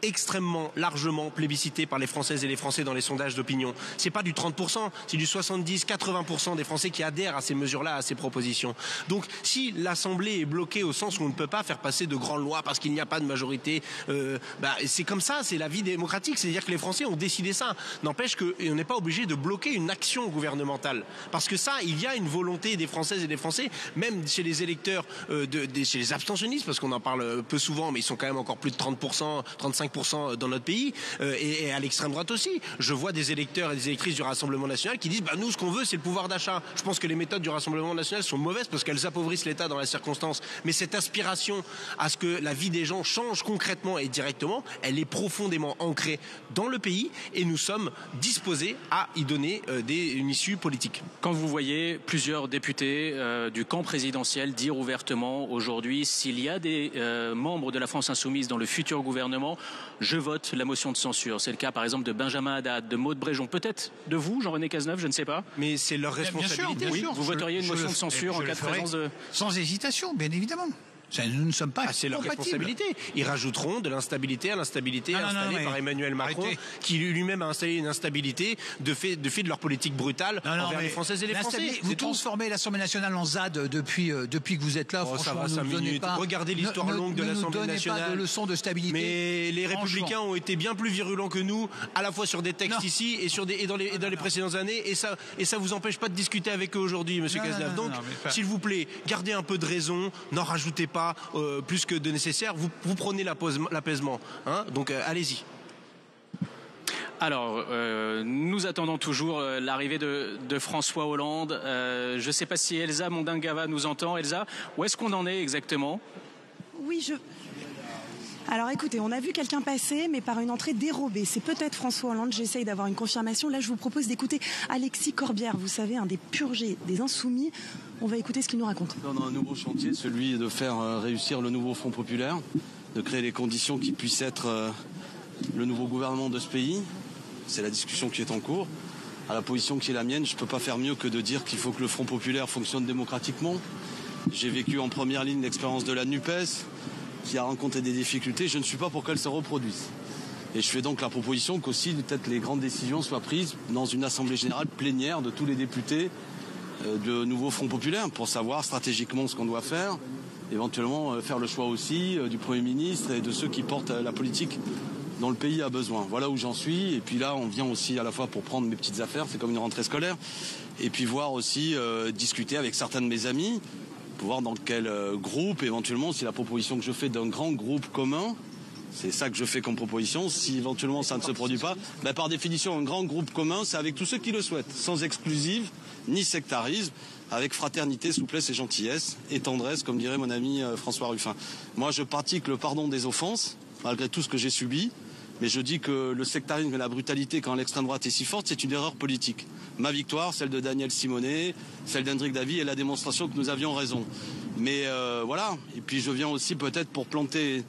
extrêmement largement plébiscité par les Françaises et les Français dans les sondages d'opinion. C'est pas du trente pour cent, c'est du soixante-dix à quatre-vingts pour cent des Français qui adhèrent à ces mesures-là, à ces propositions. Donc si l'Assemblée est bloquée au sens où on ne peut pas faire passer de grandes lois parce qu'il n'y a pas de majorité, euh, bah, c'est comme ça, c'est la vie démocratique, c'est-à-dire que les Français ont décidé ça. N'empêche qu'on n'est pas obligé de bloquer une action gouvernementale. Parce que ça, il y a une volonté des Françaises et des Français, même chez les électeurs, euh, de, de, chez les abstentionnistes, parce qu'on en parle peu souvent, mais ils sont quand même encore plus de trente pour cent, trente-cinq pour cent dans notre pays, euh, et, et à l'extrême droite aussi. Je vois des électeurs et des électrices du Rassemblement national qui disent bah, « nous, ce qu'on veut, c'est le pouvoir d'achat ». Je pense que les méthodes du Rassemblement national sont mauvaises parce qu'elles appauvrissent l'État dans la circonstance. Mais cette aspiration à ce que la vie des gens change concrètement et directement, elle est profondément ancrée dans le pays et nous sommes disposés à y donner euh, des, une issue politique. Quand vous voyez plusieurs députés euh, du camp présidentiel dire ouvertement aujourd'hui s'il y a des euh, membres de la France insoumise dans le futur gouvernement, je vote la motion de censure. C'est le cas, par exemple, de Benjamin Haddad, de Maud Bréjon, peut-être de vous, Jean-René Cazeneuve, je ne sais pas. Mais c'est leur responsabilité. Bien sûr, bien sûr. Oui, vous voteriez une motion de censure en cas de présence de... Sans hésitation, bien évidemment. Nous ne sommes pas ah, c'est leur responsabilité. Ils rajouteront de l'instabilité à l'instabilité ah, installée non, non, mais... par Emmanuel Macron, arrêtez. Qui lui-même a installé une instabilité de fait de, fait de leur politique brutale non, non, envers les Françaises et les Français. Vous transformez l'Assemblée nationale en ZAD depuis, euh, depuis que vous êtes là. Oh, franchement, ça va, ne donnez pas... Regardez l'histoire longue de l'Assemblée nationale. Pas de leçons de stabilité. Mais les Républicains ont été bien plus virulents que nous, à la fois sur des textes non. ici et, sur des, et dans les, et dans non, les non. précédentes années. Et ça et ça vous empêche pas de discuter avec eux aujourd'hui, monsieur Cazeneuve. Donc, s'il vous plaît, gardez un peu de raison, n'en rajoutez pas. Pas, euh, plus que de nécessaire, vous, vous prenez l'apaisement, hein, donc euh, allez-y. Alors, euh, nous attendons toujours euh, l'arrivée de, de François Hollande. Euh, je ne sais pas si Elsa Mondin-Gava nous entend. Elsa, où est-ce qu'on en est exactement? Oui, je... Alors écoutez, on a vu quelqu'un passer, mais par une entrée dérobée. C'est peut-être François Hollande, j'essaye d'avoir une confirmation. Là, je vous propose d'écouter Alexis Corbière, vous savez, un des purgés des Insoumis. On va écouter ce qu'il nous raconte. Dans un nouveau chantier, celui de faire réussir le nouveau Front Populaire, de créer les conditions qui puissent être le nouveau gouvernement de ce pays. C'est la discussion qui est en cours. À la position qui est la mienne, je ne peux pas faire mieux que de dire qu'il faut que le Front Populaire fonctionne démocratiquement. J'ai vécu en première ligne l'expérience de la NUPES, qui a rencontré des difficultés, je ne suis pas pour qu'elles se reproduisent. Et je fais donc la proposition qu'aussi peut-être les grandes décisions soient prises dans une assemblée générale plénière de tous les députés euh, de Nouveau Front Populaire pour savoir stratégiquement ce qu'on doit faire, éventuellement euh, faire le choix aussi euh, du Premier ministre et de ceux qui portent euh, la politique dont le pays a besoin. Voilà où j'en suis. Et puis là, on vient aussi à la fois pour prendre mes petites affaires, c'est comme une rentrée scolaire, et puis voir aussi euh, discuter avec certains de mes amis, pour voir dans quel groupe, éventuellement, si la proposition que je fais d'un grand groupe commun, c'est ça que je fais comme proposition, si éventuellement ça ne se produit pas, ben par définition, un grand groupe commun, c'est avec tous ceux qui le souhaitent, sans exclusive ni sectarisme, avec fraternité, souplesse et gentillesse, et tendresse, comme dirait mon ami François Ruffin. Moi, je pratique le pardon des offenses, malgré tout ce que j'ai subi, mais je dis que le sectarisme et la brutalité quand l'extrême droite est si forte, c'est une erreur politique. Ma victoire, celle de Daniel Simonet, celle d'Hendrik Davy est la démonstration que nous avions raison. Mais euh, voilà, et puis je viens aussi peut-être pour planter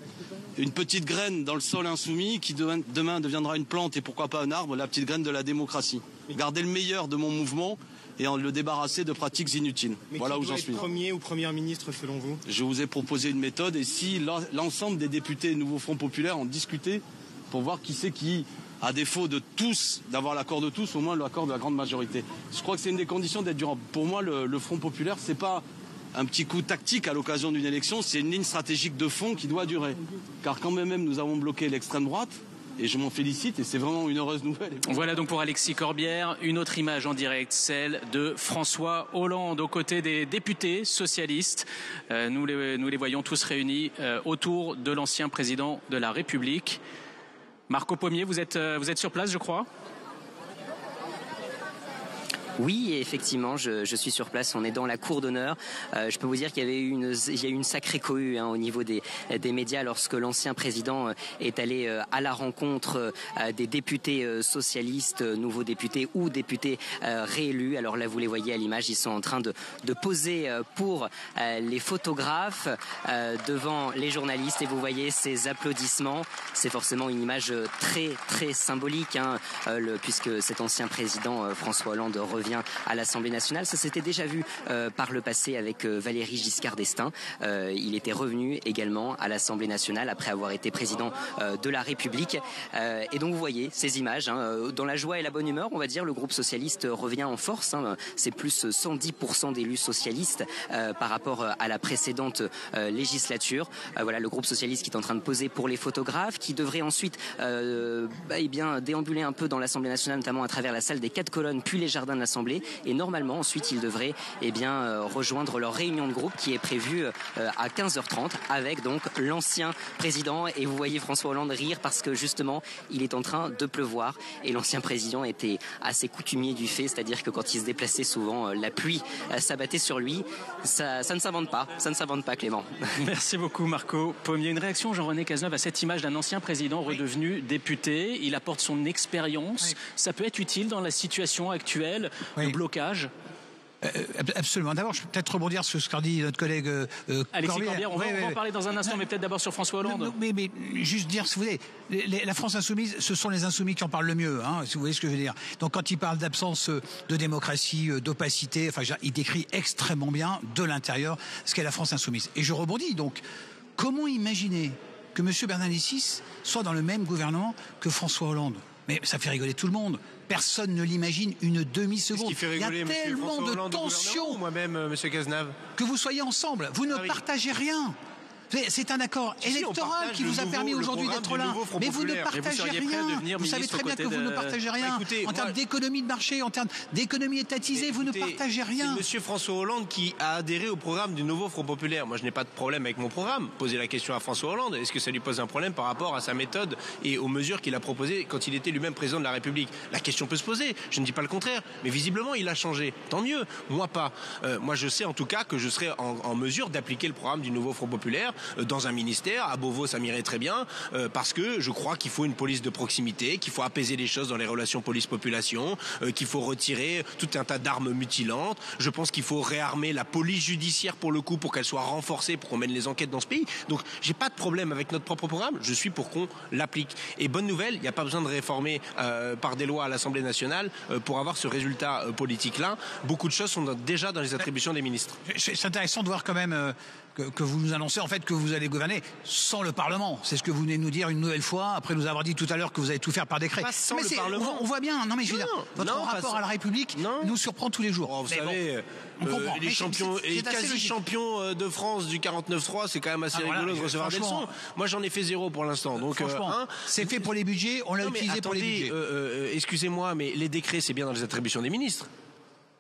une petite graine dans le sol insoumis qui demain, demain deviendra une plante et pourquoi pas un arbre, la petite graine de la démocratie. Garder le meilleur de mon mouvement et en le débarrasser de pratiques inutiles. Mais voilà où j'en suis. Premier ou Premier ministre selon vous? Je vous ai proposé une méthode et si l'ensemble des députés Nouveau Front Populaire ont discuté pour voir qui c'est qui, à défaut de tous, d'avoir l'accord de tous, au moins l'accord de la grande majorité. Je crois que c'est une des conditions d'être durable. Pour moi, le, le Front Populaire, c'est pas un petit coup tactique à l'occasion d'une élection, c'est une ligne stratégique de fond qui doit durer. Car quand même, nous avons bloqué l'extrême droite, et je m'en félicite, et c'est vraiment une heureuse nouvelle. Voilà donc pour Alexis Corbière, une autre image en direct, celle de François Hollande, aux côtés des députés socialistes. Euh, nous, les, nous les voyons tous réunis euh, autour de l'ancien président de la République. Marco Pommier, vous êtes, vous êtes sur place, je crois? Oui, effectivement, je, je suis sur place. On est dans la cour d'honneur. Euh, je peux vous dire qu'il y avait eu une, il y a eu une sacrée cohue hein, au niveau des, des médias lorsque l'ancien président est allé à la rencontre des députés socialistes, nouveaux députés ou députés euh, réélus. Alors là, vous les voyez à l'image, ils sont en train de, de poser pour euh, les photographes euh, devant les journalistes. Et vous voyez ces applaudissements. C'est forcément une image très, très symbolique, hein, le, puisque cet ancien président euh, François Hollande revient à l'Assemblée nationale. Ça s'était déjà vu euh, par le passé avec euh, Valéry Giscard d'Estaing. Euh, il était revenu également à l'Assemblée nationale après avoir été président euh, de la République. Euh, et donc vous voyez ces images. Hein, dans la joie et la bonne humeur, on va dire, le groupe socialiste revient en force. Hein, c'est plus cent dix pour cent d'élus socialistes euh, par rapport à la précédente euh, législature. Euh, voilà le groupe socialiste qui est en train de poser pour les photographes, qui devrait ensuite euh, bah, eh bien, déambuler un peu dans l'Assemblée nationale, notamment à travers la salle des quatre colonnes, puis les jardins de l'Assemblée. Et normalement, ensuite, ils devraient eh bien, euh, rejoindre leur réunion de groupe qui est prévue euh, à quinze heures trente avec donc l'ancien président. Et vous voyez François Hollande rire parce que justement, il est en train de pleuvoir. Et l'ancien président était assez coutumier du fait, c'est-à-dire que quand il se déplaçait souvent, euh, la pluie euh, s'abattait sur lui. Ça, ça ne s'invente pas, ça ne s'invente pas, Clément. Merci beaucoup, Marco Pommier. Une réaction, Jean-René Cazeneuve, à cette image d'un ancien président redevenu oui. député. Il apporte son expérience. Oui. Ça peut être utile dans la situation actuelle. Oui. Le blocage. Absolument. D'abord, je peux peut-être rebondir sur ce qu'a dit notre collègue euh, Alexis Corbière. Corbière on va, ouais, on va ouais, en parler dans un instant, mais peut-être d'abord sur François Hollande. Non, mais, mais juste dire, si vous voulez, les, les, la France Insoumise, ce sont les insoumis qui en parlent le mieux, hein, si vous voyez ce que je veux dire. Donc quand il parle d'absence de démocratie, d'opacité, enfin, il décrit extrêmement bien de l'intérieur ce qu'est la France Insoumise. Et je rebondis, donc, comment imaginer que M. Bernalicis soit dans le même gouvernement que François Hollande? Mais ça fait rigoler tout le monde. Personne ne l'imagine une demi-seconde. Il y a tellement de tensions. Moi-même, Monsieur Cazeneuve. Que vous soyez ensemble. Vous ne partagez rien. C'est un accord si électoral qui vous a nouveau, permis aujourd'hui d'être là. Mais vous ne partagez vous rien. Vous savez très bien que de... vous ne partagez rien. Bah, écoutez, en termes moi... d'économie de marché, en termes d'économie étatisée, écoutez, vous ne partagez rien. C'est M. François Hollande qui a adhéré au programme du Nouveau Front Populaire. Moi, je n'ai pas de problème avec mon programme. Posez la question à François Hollande. Est-ce que ça lui pose un problème par rapport à sa méthode et aux mesures qu'il a proposées quand il était lui-même président de la République? La question peut se poser. Je ne dis pas le contraire. Mais visiblement, il a changé. Tant mieux. Moi, pas. Euh, moi, je sais en tout cas que je serai en, en mesure d'appliquer le programme du Nouveau Front Populaire dans un ministère. À Beauvau, ça m'irait très bien, euh, parce que je crois qu'il faut une police de proximité, qu'il faut apaiser les choses dans les relations police-population, euh, qu'il faut retirer tout un tas d'armes mutilantes. Je pense qu'il faut réarmer la police judiciaire pour le coup, pour qu'elle soit renforcée, pour qu'on mène les enquêtes dans ce pays. Donc, j'ai pas de problème avec notre propre programme. Je suis pour qu'on l'applique. Et bonne nouvelle, il n'y a pas besoin de réformer euh, par des lois à l'Assemblée nationale euh, pour avoir ce résultat euh, politique-là. Beaucoup de choses sont dans, déjà dans les attributions des ministres. C'est intéressant de voir quand même euh, que, que vous nous annoncez en fait que vous allez gouverner sans le Parlement. C'est ce que vous venez de nous dire une nouvelle fois, après nous avoir dit tout à l'heure que vous allez tout faire par décret. Pas sans mais le Parlement. On, on voit bien. Non, mais je veux dire, votre non, rapport sans... à la République non. nous surprend tous les jours. Oh, vous mais savez, bon, on euh, comprend. Les champions, c est, c est et quasi-champions de France du quarante-neuf trois, c'est quand même assez ah, rigolo voilà, de recevoir des leçons. Moi, j'en ai fait zéro pour l'instant. Donc, franchement, euh, hein, c'est fait pour les budgets, on l'a utilisé attendez, pour les budgets. Euh, euh, excusez-moi, mais les décrets, c'est bien dans les attributions des ministres.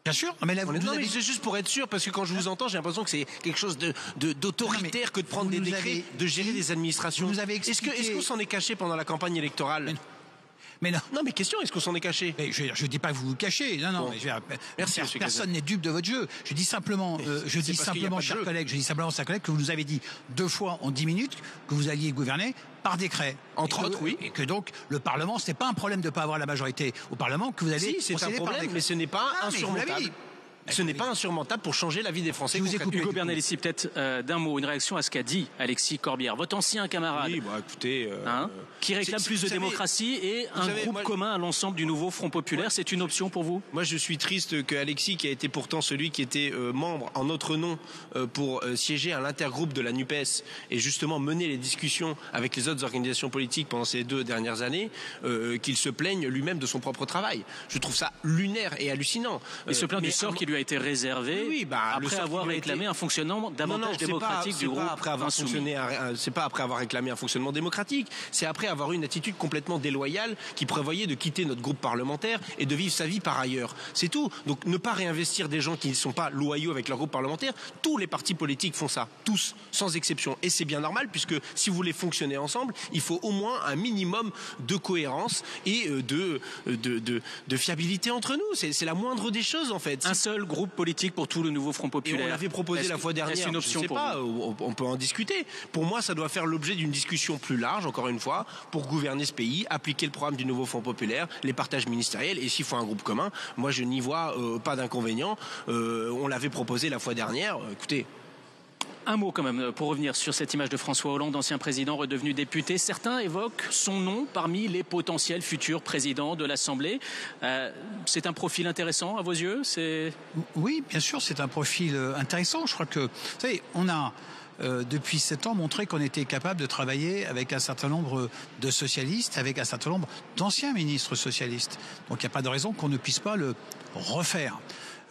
Bien sûr, mais là vous non, nous avez... mais c'est juste pour être sûr, parce que quand je vous entends, j'ai l'impression que c'est quelque chose de, de, d'autoritaire que de prendre des décrets, avez... de gérer des administrations. Expliqué... Est-ce que, est-ce qu'on s'en est caché pendant la campagne électorale ? Mais non. Non, mais question, est-ce qu'on s'en est caché? Mais je ne dis pas que vous vous cachez. Non, non. Bon. Mais je dire, Merci, personne n'est dupe de votre jeu. Je dis simplement, euh, je dis simplement, chers collègues, je dis simplement, chers collègues, que vous nous avez dit deux fois en dix minutes que vous alliez gouverner par décret. Entre autres, oui. Et que donc le Parlement, ce n'est pas un problème de ne pas avoir la majorité au Parlement, que vous allez. Si, c'est un problème, mais ce n'est pas ah, insurmontable. Ce n'est pas insurmontable pour changer la vie des Français. Je vous écoute, Ugo Bernalicis, peut-être euh, d'un mot, une réaction à ce qu'a dit Alexis Corbière, votre ancien camarade, oui, bah, écoutez, euh, hein, qui réclame plus de savez, démocratie et un savez, groupe moi, commun à l'ensemble du Nouveau Front Populaire. Ouais, c'est une option pour vous? Moi, je suis triste que Alexis, qui a été pourtant celui qui était euh, membre en notre nom euh, pour euh, siéger à l'intergroupe de la NUPES et justement mener les discussions avec les autres organisations politiques pendant ces deux dernières années, euh, qu'il se plaigne lui-même de son propre travail. Je trouve ça lunaire et hallucinant. Il euh, se plaint du sort qui lui a été réservé oui, bah, après avoir réclamé été... un fonctionnement davantage non, non, démocratique pas, du groupe après avoir fonctionné c'est pas après avoir réclamé un fonctionnement démocratique, c'est après avoir eu une attitude complètement déloyale qui prévoyait de quitter notre groupe parlementaire et de vivre sa vie par ailleurs. C'est tout. Donc ne pas réinvestir des gens qui ne sont pas loyaux avec leur groupe parlementaire, tous les partis politiques font ça, tous, sans exception. Et c'est bien normal, puisque si vous voulez fonctionner ensemble, il faut au moins un minimum de cohérence et de, de, de, de, de fiabilité entre nous. C'est la moindre des choses, en fait. Un seul groupe politique pour tout le Nouveau Front Populaire. Et on l'avait proposé la fois dernière, une option je ne sais pas, vous. On peut en discuter. Pour moi, ça doit faire l'objet d'une discussion plus large, encore une fois, pour gouverner ce pays, appliquer le programme du Nouveau Front Populaire, les partages ministériels, et s'il faut un groupe commun, moi je n'y vois euh, pas d'inconvénient. Euh, on l'avait proposé la fois dernière, écoutez... Un mot quand même pour revenir sur cette image de François Hollande, ancien président redevenu député. Certains évoquent son nom parmi les potentiels futurs présidents de l'Assemblée. Euh, c'est un profil intéressant à vos yeux? Oui, bien sûr, c'est un profil intéressant. Je crois que, vous savez, on a... Euh, depuis sept ans, montrer qu'on était capable de travailler avec un certain nombre de socialistes, avec un certain nombre d'anciens ministres socialistes. Donc il n'y a pas de raison qu'on ne puisse pas le refaire.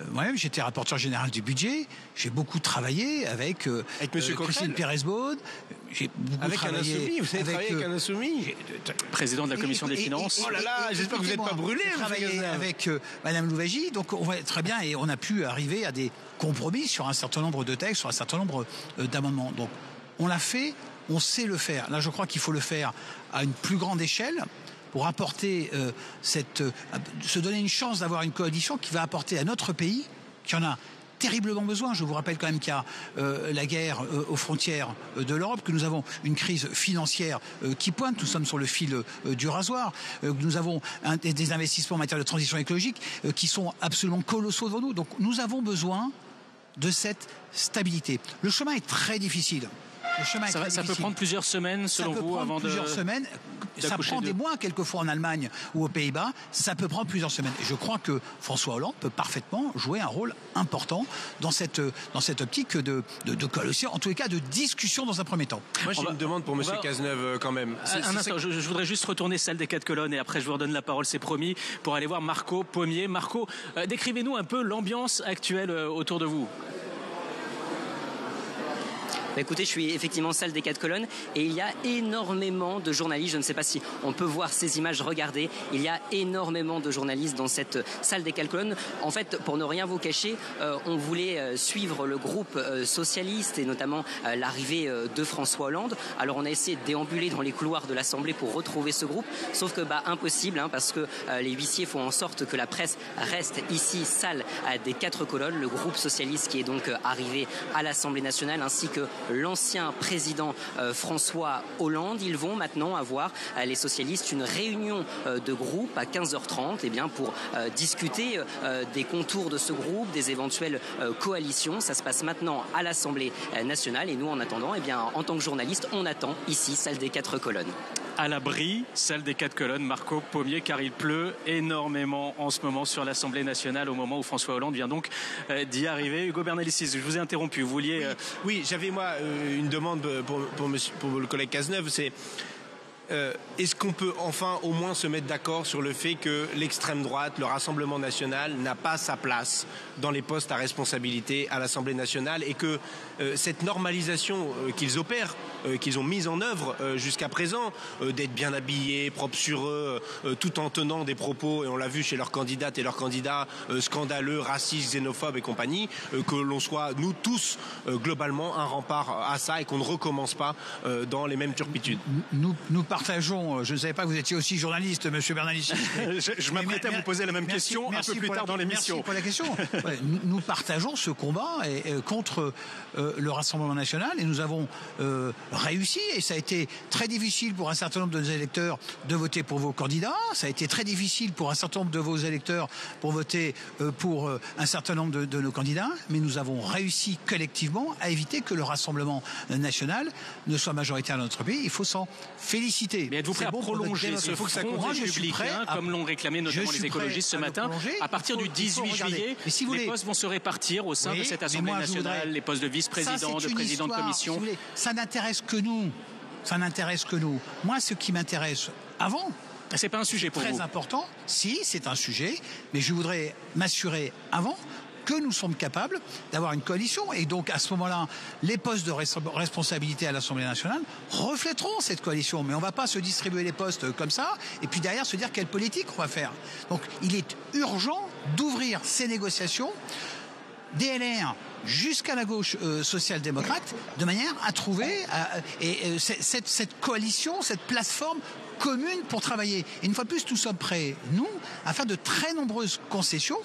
Euh, Moi-même, j'étais rapporteur général du budget, j'ai beaucoup travaillé avec, euh, avec euh, Christine Pérez-Beaune, j'ai beaucoup avec travaillé... Un insoumis, vous avez avec, travaillé avec un insoumis euh, président de la Commission et, des et, Finances. Et, et, oh là là, j'espère que vous n'êtes pas brûlé. J'ai travaillé avec euh, Madame Louvagie, donc on va très bien et on a pu arriver à des compromis sur un certain nombre de textes, sur un certain nombre euh, d'amendements. Donc, on l'a fait, on sait le faire. Là, je crois qu'il faut le faire à une plus grande échelle pour apporter euh, cette, euh, se donner une chance d'avoir une coalition qui va apporter à notre pays, qui en a terriblement besoin. Je vous rappelle quand même qu'il y a euh, la guerre euh, aux frontières euh, de l'Europe, que nous avons une crise financière euh, qui pointe, nous sommes sur le fil euh, du rasoir, euh, que nous avons un, des investissements en matière de transition écologique euh, qui sont absolument colossaux devant nous. Donc nous avons besoin de cette stabilité. Le chemin est très difficile. Le chemin est ça, très ça difficile. Peut prendre plusieurs semaines, selon vous, avant de... Ça peut prendre plusieurs semaines. Ça prend des mois, quelquefois en Allemagne ou aux Pays-Bas. Ça peut prendre plusieurs semaines. Et je crois que François Hollande peut parfaitement jouer un rôle important dans cette, dans cette optique de, de, de colossal, en tous les cas, de discussion dans un premier temps. Moi, j'ai une demande pour M. Va... Cazeneuve, quand même. Un, un instant, je, je voudrais juste retourner salle des quatre colonnes et après, je vous redonne la parole, c'est promis, pour aller voir Marco Pommier. Marco, euh, décrivez-nous un peu l'ambiance actuelle euh, autour de vous. Écoutez, je suis effectivement salle des quatre colonnes et il y a énormément de journalistes. Je ne sais pas si on peut voir ces images. Regardez, il y a énormément de journalistes dans cette salle des quatre colonnes. En fait, pour ne rien vous cacher, euh, on voulait suivre le groupe euh, socialiste et notamment euh, l'arrivée euh, de François Hollande. Alors, on a essayé de déambuler dans les couloirs de l'Assemblée pour retrouver ce groupe. Sauf que, bah, impossible, hein, parce que euh, les huissiers font en sorte que la presse reste ici, salle euh, des quatre colonnes. Le groupe socialiste qui est donc euh, arrivé à l'Assemblée nationale, ainsi que l'ancien président euh, François Hollande. Ils vont maintenant avoir, euh, les socialistes, une réunion euh, de groupe à quinze heures trente eh bien, pour euh, discuter euh, des contours de ce groupe, des éventuelles euh, coalitions. Ça se passe maintenant à l'Assemblée nationale. Et nous, en attendant, eh bien, en tant que journalistes, on attend ici, salle des quatre colonnes. À l'abri, salle des quatre colonnes, Marco Pommier, car il pleut énormément en ce moment sur l'Assemblée nationale, au moment où François Hollande vient donc euh, d'y arriver. Ugo Bernalicis, je vous ai interrompu, vous vouliez... Euh... Oui, oui, j'avais moi une demande pour, pour, monsieur, pour le collègue Cazeneuve, c'est... Euh, est-ce qu'on peut enfin au moins se mettre d'accord sur le fait que l'extrême droite, le Rassemblement national, n'a pas sa place dans les postes à responsabilité à l'Assemblée nationale et que euh, cette normalisation euh, qu'ils opèrent, euh, qu'ils ont mise en œuvre euh, jusqu'à présent, euh, d'être bien habillés, propres sur eux, euh, tout en tenant des propos, et on l'a vu chez leurs candidates et leurs candidats, euh, scandaleux, racistes, xénophobes et compagnie, euh, que l'on soit, nous tous, euh, globalement un rempart à ça et qu'on ne recommence pas euh, dans les mêmes turpitudes. Nous, nous partageons, je ne savais pas que vous étiez aussi journaliste, M. Bernalicis. je je m'apprêtais à vous poser la même merci, question merci un peu plus tard la, dans l'émission. Merci pour la question. Ouais, nous, nous partageons ce combat et, et contre euh, le Rassemblement national et nous avons euh, réussi et ça a été très difficile pour un certain nombre de nos électeurs de voter pour vos candidats. Ça a été très difficile pour un certain nombre de vos électeurs pour voter euh, pour euh, un certain nombre de, de nos candidats. Mais nous avons réussi collectivement à éviter que le Rassemblement national ne soit majoritaire dans notre pays. Il faut s'en féliciter. Mais êtes-vous prêt à bon prolonger ce front public, hein, à... comme l'ont réclamé notamment les écologistes ce matin, à partir faut, du dix-huit juillet, si les voulez... postes vont se répartir au sein oui, de cette Assemblée moi, nationale, voudrais... les postes de vice-président, de président histoire, de commission. Si ça n'intéresse que nous. Ça n'intéresse que nous. Moi, ce qui m'intéresse avant... C'est pas un sujet pour très vous. Très important. Si, c'est un sujet. Mais je voudrais m'assurer avant... que nous sommes capables d'avoir une coalition. Et donc, à ce moment-là, les postes de responsabilité à l'Assemblée nationale reflèteront cette coalition. Mais on ne va pas se distribuer les postes comme ça et puis derrière se dire quelle politique on va faire. Donc, il est urgent d'ouvrir ces négociations des L R jusqu'à la gauche euh, social-démocrate de manière à trouver à, et, euh, cette, cette coalition, cette plateforme commune pour travailler. Et une fois de plus, nous sommes prêts, nous, à faire de très nombreuses concessions.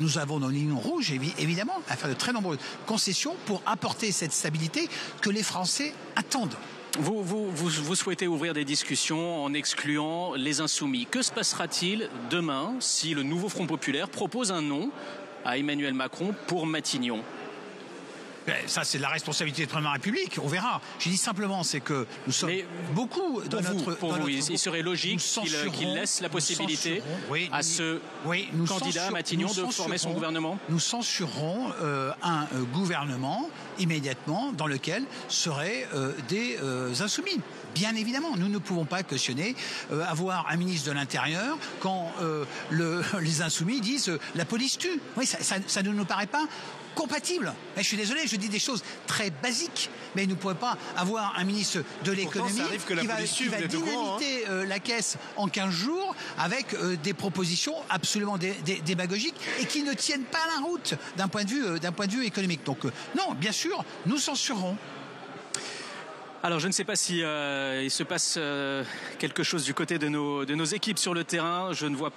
Nous avons nos lignes rouges, évidemment, à faire de très nombreuses concessions pour apporter cette stabilité que les Français attendent. Vous, vous, vous, vous souhaitez ouvrir des discussions en excluant les insoumis. Que se passera-t-il demain si le Nouveau Front Populaire propose un nom à Emmanuel Macron pour Matignon ? Ça, c'est de la responsabilité de la Première République. On verra. J'ai dit simplement, c'est que nous sommes mais beaucoup dans vous, notre... Pour dans vous, notre il groupe, serait logique qu'il qu'il laisse la possibilité oui, à ce oui, nous candidat Matignon de former son gouvernement. Nous censurerons euh, un euh, gouvernement immédiatement dans lequel seraient euh, des euh, insoumis. Bien évidemment, nous ne pouvons pas cautionner euh, avoir un ministre de l'Intérieur quand euh, le, les insoumis disent euh, « la police tue ». Oui, ça, ça, ça ne nous paraît pas compatible. Et je suis désolé, je dis des choses très basiques, mais nous ne pouvons pas avoir un ministre de l'économie qui va, qui va dynamiter hein. euh, la caisse en quinze jours avec euh, des propositions absolument dé, dé, démagogiques et qui ne tiennent pas la route d'un point de vue, euh, d'un point de vue économique. Donc euh, non, bien sûr, nous censurons. Alors, je ne sais pas si euh, il se passe euh, quelque chose du côté de nos, de nos équipes sur le terrain. Je ne vois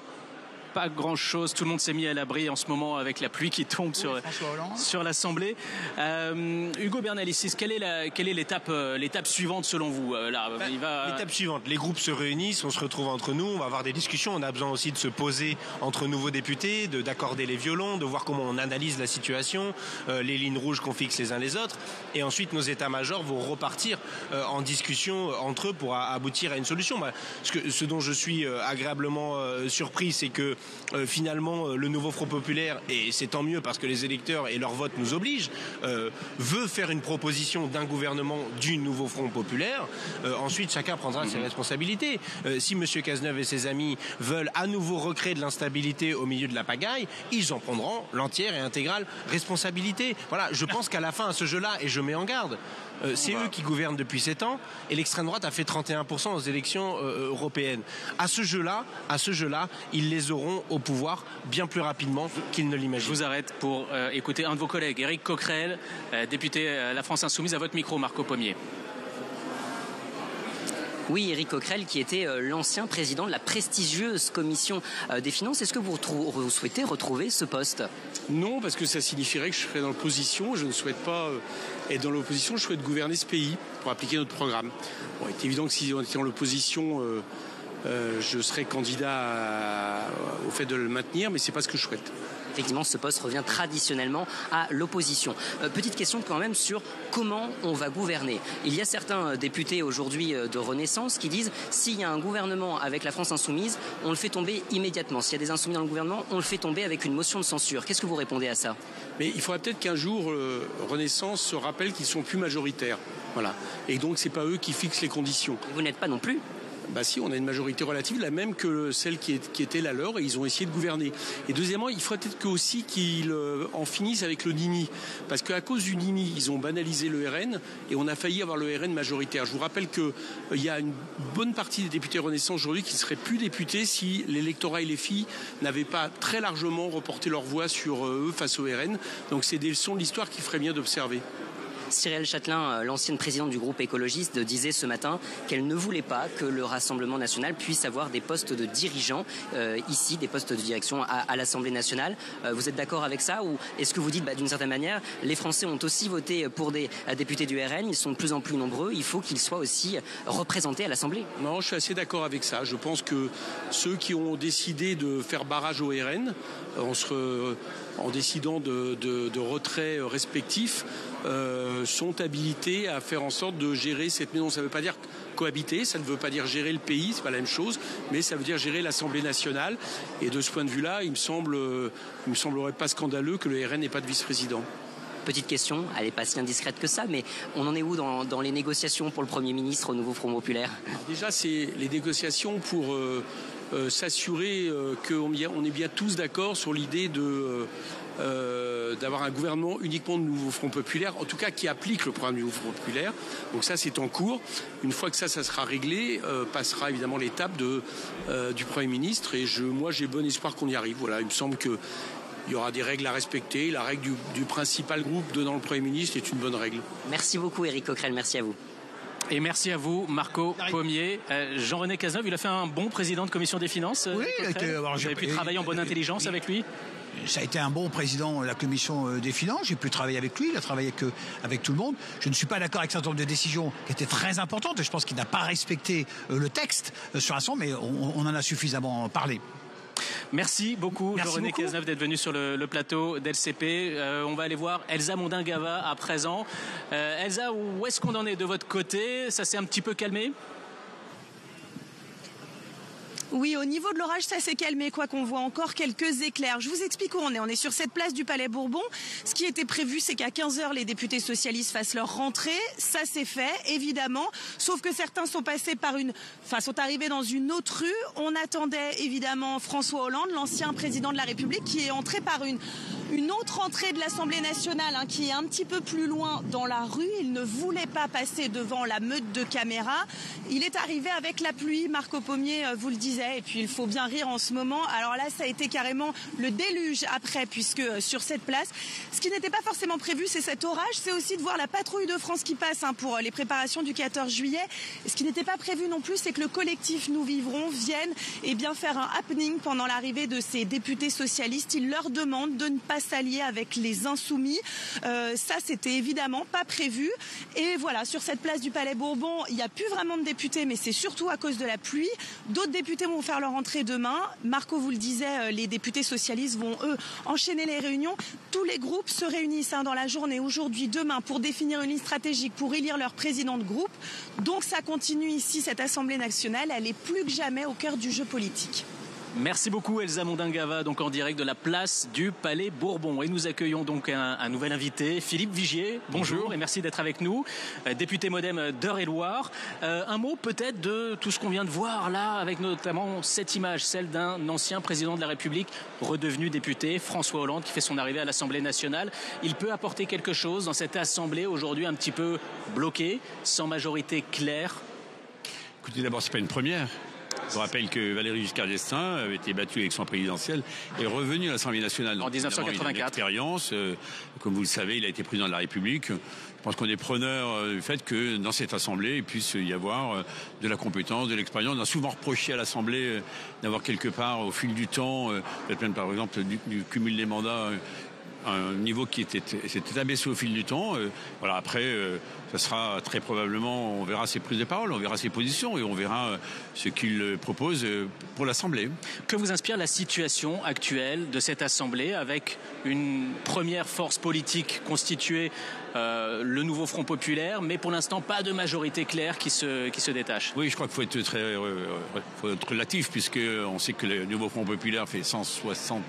pas grand-chose. Tout le monde s'est mis à l'abri en ce moment avec la pluie qui tombe sur, sur l'Assemblée. Euh, Ugo Bernalicis, quelle est la, quelle est l'étape, l'étape suivante selon vous là, bah, il va... L'étape suivante, les groupes se réunissent, on se retrouve entre nous, on va avoir des discussions. On a besoin aussi de se poser entre nouveaux députés, de, d'accorder les violons, de voir comment on analyse la situation, euh, les lignes rouges qu'on fixe les uns les autres. Et ensuite, nos états-majors vont repartir euh, en discussion entre eux pour a, aboutir à une solution. Bah, ce, que, ce dont je suis euh, agréablement euh, surpris, c'est que euh, finalement, euh, le Nouveau Front Populaire, et c'est tant mieux parce que les électeurs et leur vote nous obligent, euh, veut faire une proposition d'un gouvernement du Nouveau Front Populaire. Euh, ensuite, chacun prendra mmh. ses responsabilités. Euh, si M. Cazeneuve et ses amis veulent à nouveau recréer de l'instabilité au milieu de la pagaille, ils en prendront l'entière et intégrale responsabilité. Voilà, je pense qu'à la fin, à ce jeu-là, et je mets en garde, Euh, c'est eux qui gouvernent depuis sept ans et l'extrême droite a fait trente et un pour cent aux élections euh, européennes. À ce jeu-là, à ce jeu-là, ils les auront au pouvoir bien plus rapidement qu'ils ne l'imaginent. Je vous arrête pour euh, écouter un de vos collègues, Eric Coquerel, euh, député euh, La France Insoumise. À votre micro, Marco Pommier. Oui, Éric Coquerel, qui était l'ancien président de la prestigieuse commission des finances. Est-ce que vous, vous souhaitez retrouver ce poste? Non, parce que ça signifierait que je serais dans l'opposition. Je ne souhaite pas être dans l'opposition, je souhaite gouverner ce pays pour appliquer notre programme. Bon, il est évident que si on était dans l'opposition, euh, euh, je serais candidat à, au fait de le maintenir, mais ce n'est pas ce que je souhaite. Effectivement, ce poste revient traditionnellement à l'opposition. Euh, petite question quand même sur comment on va gouverner. Il y a certains députés aujourd'hui de Renaissance qui disent s'il y a un gouvernement avec la France Insoumise, on le fait tomber immédiatement. S'il y a des insoumis dans le gouvernement, on le fait tomber avec une motion de censure. Qu'est-ce que vous répondez à ça? Mais il faudra peut-être qu'un jour, euh, Renaissance se rappelle qu'ils ne sont plus majoritaires. Voilà. Et donc, ce n'est pas eux qui fixent les conditions. Et vous n'êtes pas non plus? Bah si, on a une majorité relative, la même que celle qui, est, qui était la leur, et ils ont essayé de gouverner. Et deuxièmement, il faudrait peut-être aussi qu'ils en finissent avec le nini. Parce qu'à cause du nini, ils ont banalisé le R N, et on a failli avoir le R N majoritaire. Je vous rappelle qu'il y a une bonne partie des députés Renaissance aujourd'hui qui ne seraient plus députés si l'électorat et les filles n'avaient pas très largement reporté leur voix sur eux face au R N. Donc c'est des leçons de l'histoire qu'il ferait bien d'observer. Cyrielle Châtelain, l'ancienne présidente du groupe écologiste, disait ce matin qu'elle ne voulait pas que le Rassemblement national puisse avoir des postes de dirigeants euh, ici, des postes de direction à, à l'Assemblée nationale. Euh, vous êtes d'accord avec ça? Ou est-ce que vous dites, bah, d'une certaine manière, les Français ont aussi voté pour des députés du R N, ils sont de plus en plus nombreux, il faut qu'ils soient aussi représentés à l'Assemblée? Non, je suis assez d'accord avec ça. Je pense que ceux qui ont décidé de faire barrage au R N, on se... en décidant de, de, de retrait respectifs, euh, sont habilités à faire en sorte de gérer cette maison. Ça ne veut pas dire cohabiter, ça ne veut pas dire gérer le pays, c'est pas la même chose, mais ça veut dire gérer l'Assemblée nationale. Et de ce point de vue-là, il me semble, il me semblerait pas scandaleux que le R N n'ait pas de vice-président. Petite question, elle n'est pas si indiscrète que ça, mais on en est où dans, dans les négociations pour le Premier ministre au Nouveau Front Populaire? Alors déjà, c'est les négociations pour... Euh, Euh, s'assurer euh, qu'on on est bien tous d'accord sur l'idée de euh, d'avoir un gouvernement uniquement de Nouveau Front Populaire, en tout cas qui applique le programme du Nouveau Front Populaire. Donc ça, c'est en cours. Une fois que ça, ça sera réglé, euh, passera évidemment l'étape de euh, du Premier ministre. Et je, moi, j'ai bon espoir qu'on y arrive. Voilà, il me semble que il y aura des règles à respecter. La règle du, du principal groupe donnant le Premier ministre est une bonne règle. Merci beaucoup, Éric Coquerel. Merci à vous. Et merci à vous, Marco Pommier. Euh, Jean-René Cazeneuve, il a fait un bon président de commission des finances. Oui, euh, alors, vous avez pu travailler en bonne intelligence euh, avec lui. Ça a été un bon président de la commission des finances. J'ai pu travailler avec lui, il a travaillé avec, avec tout le monde. Je ne suis pas d'accord avec un certain nombre de décisions qui étaient très importantes. Et je pense qu'il n'a pas respecté le texte sur l'ensemble, mais on, on en a suffisamment parlé. Merci beaucoup, Jean-René Cazeneuve, d'être venu sur le, le plateau d'L C P. Euh, on va aller voir Elsa Mondin-Gava à présent. Euh, Elsa, où est-ce qu'on en est de votre côté? Ça s'est un petit peu calmé? Oui, au niveau de l'orage, ça s'est calmé, quoi qu'on voit encore quelques éclairs. Je vous explique où on est. On est sur cette place du Palais Bourbon. Ce qui était prévu, c'est qu'à quinze heures, les députés socialistes fassent leur rentrée. Ça s'est fait, évidemment. Sauf que certains sont passés par une, enfin, sont arrivés dans une autre rue. On attendait, évidemment, François Hollande, l'ancien président de la République, qui est entré par une, une autre entrée de l'Assemblée nationale, hein, qui est un petit peu plus loin dans la rue. Il ne voulait pas passer devant la meute de caméras. Il est arrivé avec la pluie. Marco Pommier vous le disait. sujet. Et puis il faut bien rire en ce moment. Alors là, ça a été carrément le déluge après, puisque sur cette place, ce qui n'était pas forcément prévu, c'est cet orage. C'est aussi de voir la patrouille de France qui passe hein, pour les préparations du quatorze juillet. Ce qui n'était pas prévu non plus, c'est que le collectif Nous Vivrons vienne et bien faire un happening pendant l'arrivée de ces députés socialistes. Ils leur demandent de ne pas s'allier avec les Insoumis. Euh, ça, c'était évidemment pas prévu. Et voilà, sur cette place du Palais Bourbon, il n'y a plus vraiment de députés, mais c'est surtout à cause de la pluie. D'autres députés vont faire leur entrée demain. Marco vous le disait, les députés socialistes vont, eux, enchaîner les réunions. Tous les groupes se réunissent hein, dans la journée, aujourd'hui, demain, pour définir une ligne stratégique, pour élire leur président de groupe. Donc ça continue ici, cette Assemblée nationale. Elle est plus que jamais au cœur du jeu politique. Merci beaucoup Elsa Mondin-Gava, donc en direct de la place du Palais Bourbon. Et nous accueillons donc un, un nouvel invité, Philippe Vigier. Bonjour, Bonjour et merci d'être avec nous, euh, député Modem d'Eure-et-Loir. Euh, un mot peut-être de tout ce qu'on vient de voir là, avec notamment cette image, celle d'un ancien président de la République redevenu député, François Hollande, qui fait son arrivée à l'Assemblée nationale. Il peut apporter quelque chose dans cette Assemblée aujourd'hui un petit peu bloquée, sans majorité claire. Écoutez, d'abord, c'est pas une première. Je rappelle que Valéry Giscard d'Estaing avait été battu à l'élection présidentielle et revenu à l'Assemblée nationale. En mille neuf cent quatre-vingt-quatre. Expérience, euh, comme vous le savez, il a été président de la République. Je pense qu'on est preneur euh, du fait que dans cette Assemblée, il puisse y avoir euh, de la compétence, de l'expérience. On a souvent reproché à l'Assemblée euh, d'avoir quelque part, au fil du temps, euh, peut-être même par exemple du, du cumul des mandats, euh, un niveau qui était, était abaissé au fil du temps. Euh, voilà, après, euh, ça sera très probablement, on verra ses prises de parole, on verra ses positions et on verra euh, ce qu'il propose euh, pour l'Assemblée. Que vous inspire la situation actuelle de cette Assemblée avec une première force politique constituée, euh, le Nouveau Front Populaire, mais pour l'instant pas de majorité claire qui se, qui se détache? Oui, je crois qu'il faut être très euh, faut être relatif, puisqu'on sait que le Nouveau Front Populaire fait cent soixante,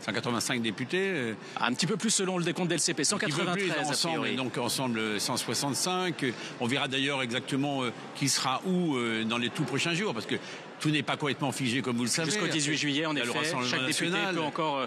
cent quatre-vingt-cinq députés. Euh, Un petit peu plus selon le décompte de L C P, cent quatre-vingt-treize plus, ensemble, donc ensemble cent soixante-cinq. On verra d'ailleurs exactement euh, qui sera où euh, dans les tout prochains jours, parce que tout n'est pas complètement figé, comme vous le savez. Jusqu'au dix-huit juillet, en effet, chaque député peut encore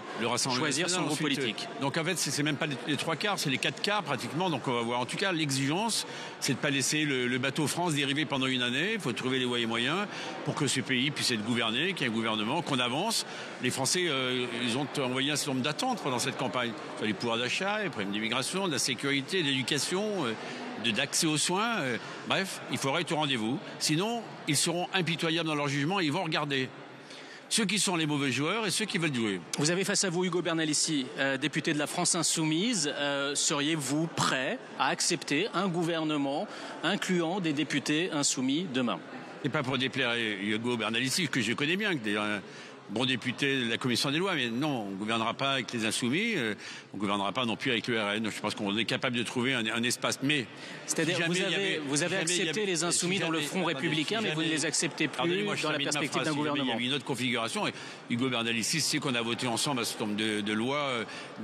choisir son groupe politique. Donc en fait, c'est même pas les trois quarts, c'est les quatre quarts pratiquement. Donc on va voir. En tout cas, l'exigence, c'est de ne pas laisser le, le bateau France dériver pendant une année. Il faut trouver les voies et moyens pour que ce pays puisse être gouverné, qu'il y ait un gouvernement, qu'on avance. Les Français, euh, ils ont envoyé un certain nombre d'attentes pendant cette campagne. Sur les pouvoirs d'achat, les problèmes d'immigration, de la sécurité, de l'éducation, euh, d'accès aux soins, euh, bref, il faudra être au rendez-vous. Sinon, ils seront impitoyables dans leur jugement et ils vont regarder ceux qui sont les mauvais joueurs et ceux qui veulent jouer. Vous avez face à vous Ugo Bernalicis, euh, député de la France Insoumise. Euh, seriez-vous prêt à accepter un gouvernement incluant des députés insoumis demain? Et pas pour déplaire à Ugo Bernalicis, que je connais bien, que d'ailleurs... Euh, bon député de la commission des lois, mais non, on ne gouvernera pas avec les Insoumis, euh, on ne gouvernera pas non plus avec le R N. Je pense qu'on est capable de trouver un, un espace. Mais c'est-à-dire si vous avez, avait, vous avez si accepté avait, les Insoumis si jamais, dans le front attendez, républicain, si jamais, mais vous ne les acceptez plus attendez, moi, dans la perspective d'un gouvernement. Il y avait une autre configuration. Et Ugo Bernalicis sait qu'on a voté ensemble à ce nombre de, de lois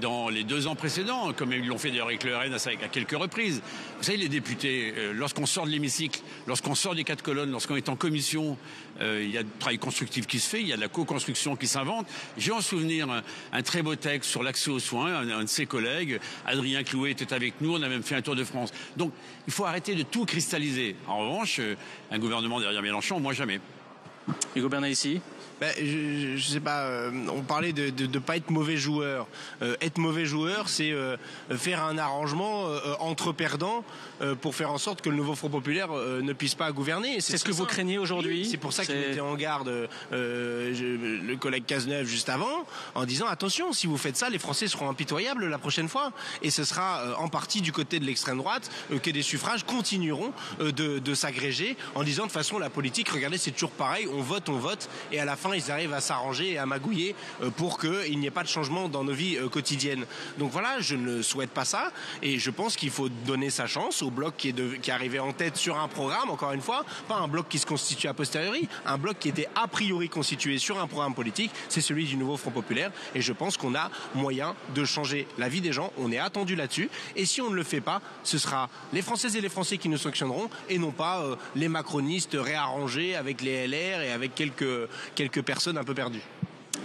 dans les deux ans précédents, comme ils l'ont fait d'ailleurs avec le R N à, à quelques reprises. Vous savez, les députés, euh, lorsqu'on sort de l'hémicycle, lorsqu'on sort des quatre colonnes, lorsqu'on est en commission, euh, il y a du travail constructif qui se fait, il y a de la co-construction qui s'invente. J'ai en souvenir un, un très beau texte sur l'accès aux soins, un, un de ses collègues, Adrien Clouet, était avec nous, on a même fait un tour de France. Donc, il faut arrêter de tout cristalliser. En revanche, un gouvernement derrière Mélenchon, moi jamais. Ugo Bernalicis. Ben, je, je sais pas, euh, on parlait de ne pas être mauvais joueur. Euh, être mauvais joueur, c'est euh, faire un arrangement euh, entre perdants euh, pour faire en sorte que le Nouveau Front Populaire euh, ne puisse pas gouverner. C'est ce que ça. Vous craignez aujourd'hui. C'est pour ça qu'il était en garde euh, je, le collègue Cazeneuve juste avant, en disant attention, si vous faites ça, les Français seront impitoyables la prochaine fois. Et ce sera euh, en partie du côté de l'extrême droite euh, que des suffrages continueront euh, de, de s'agréger en disant de façon la politique, regardez, c'est toujours pareil, on vote, on vote, et à la fin ils arrivent à s'arranger et à magouiller pour qu'il n'y ait pas de changement dans nos vies quotidiennes. Donc voilà, je ne souhaite pas ça et je pense qu'il faut donner sa chance au bloc qui est, de, qui est arrivé en tête sur un programme, encore une fois, pas un bloc qui se constitue a posteriori, un bloc qui était a priori constitué sur un programme politique, c'est celui du Nouveau Front Populaire et je pense qu'on a moyen de changer la vie des gens, on est attendu là-dessus et si on ne le fait pas, ce sera les Françaises et les Français qui nous sanctionneront et non pas euh, les macronistes réarrangés avec les L R et avec quelques, quelques personnes un peu perdues.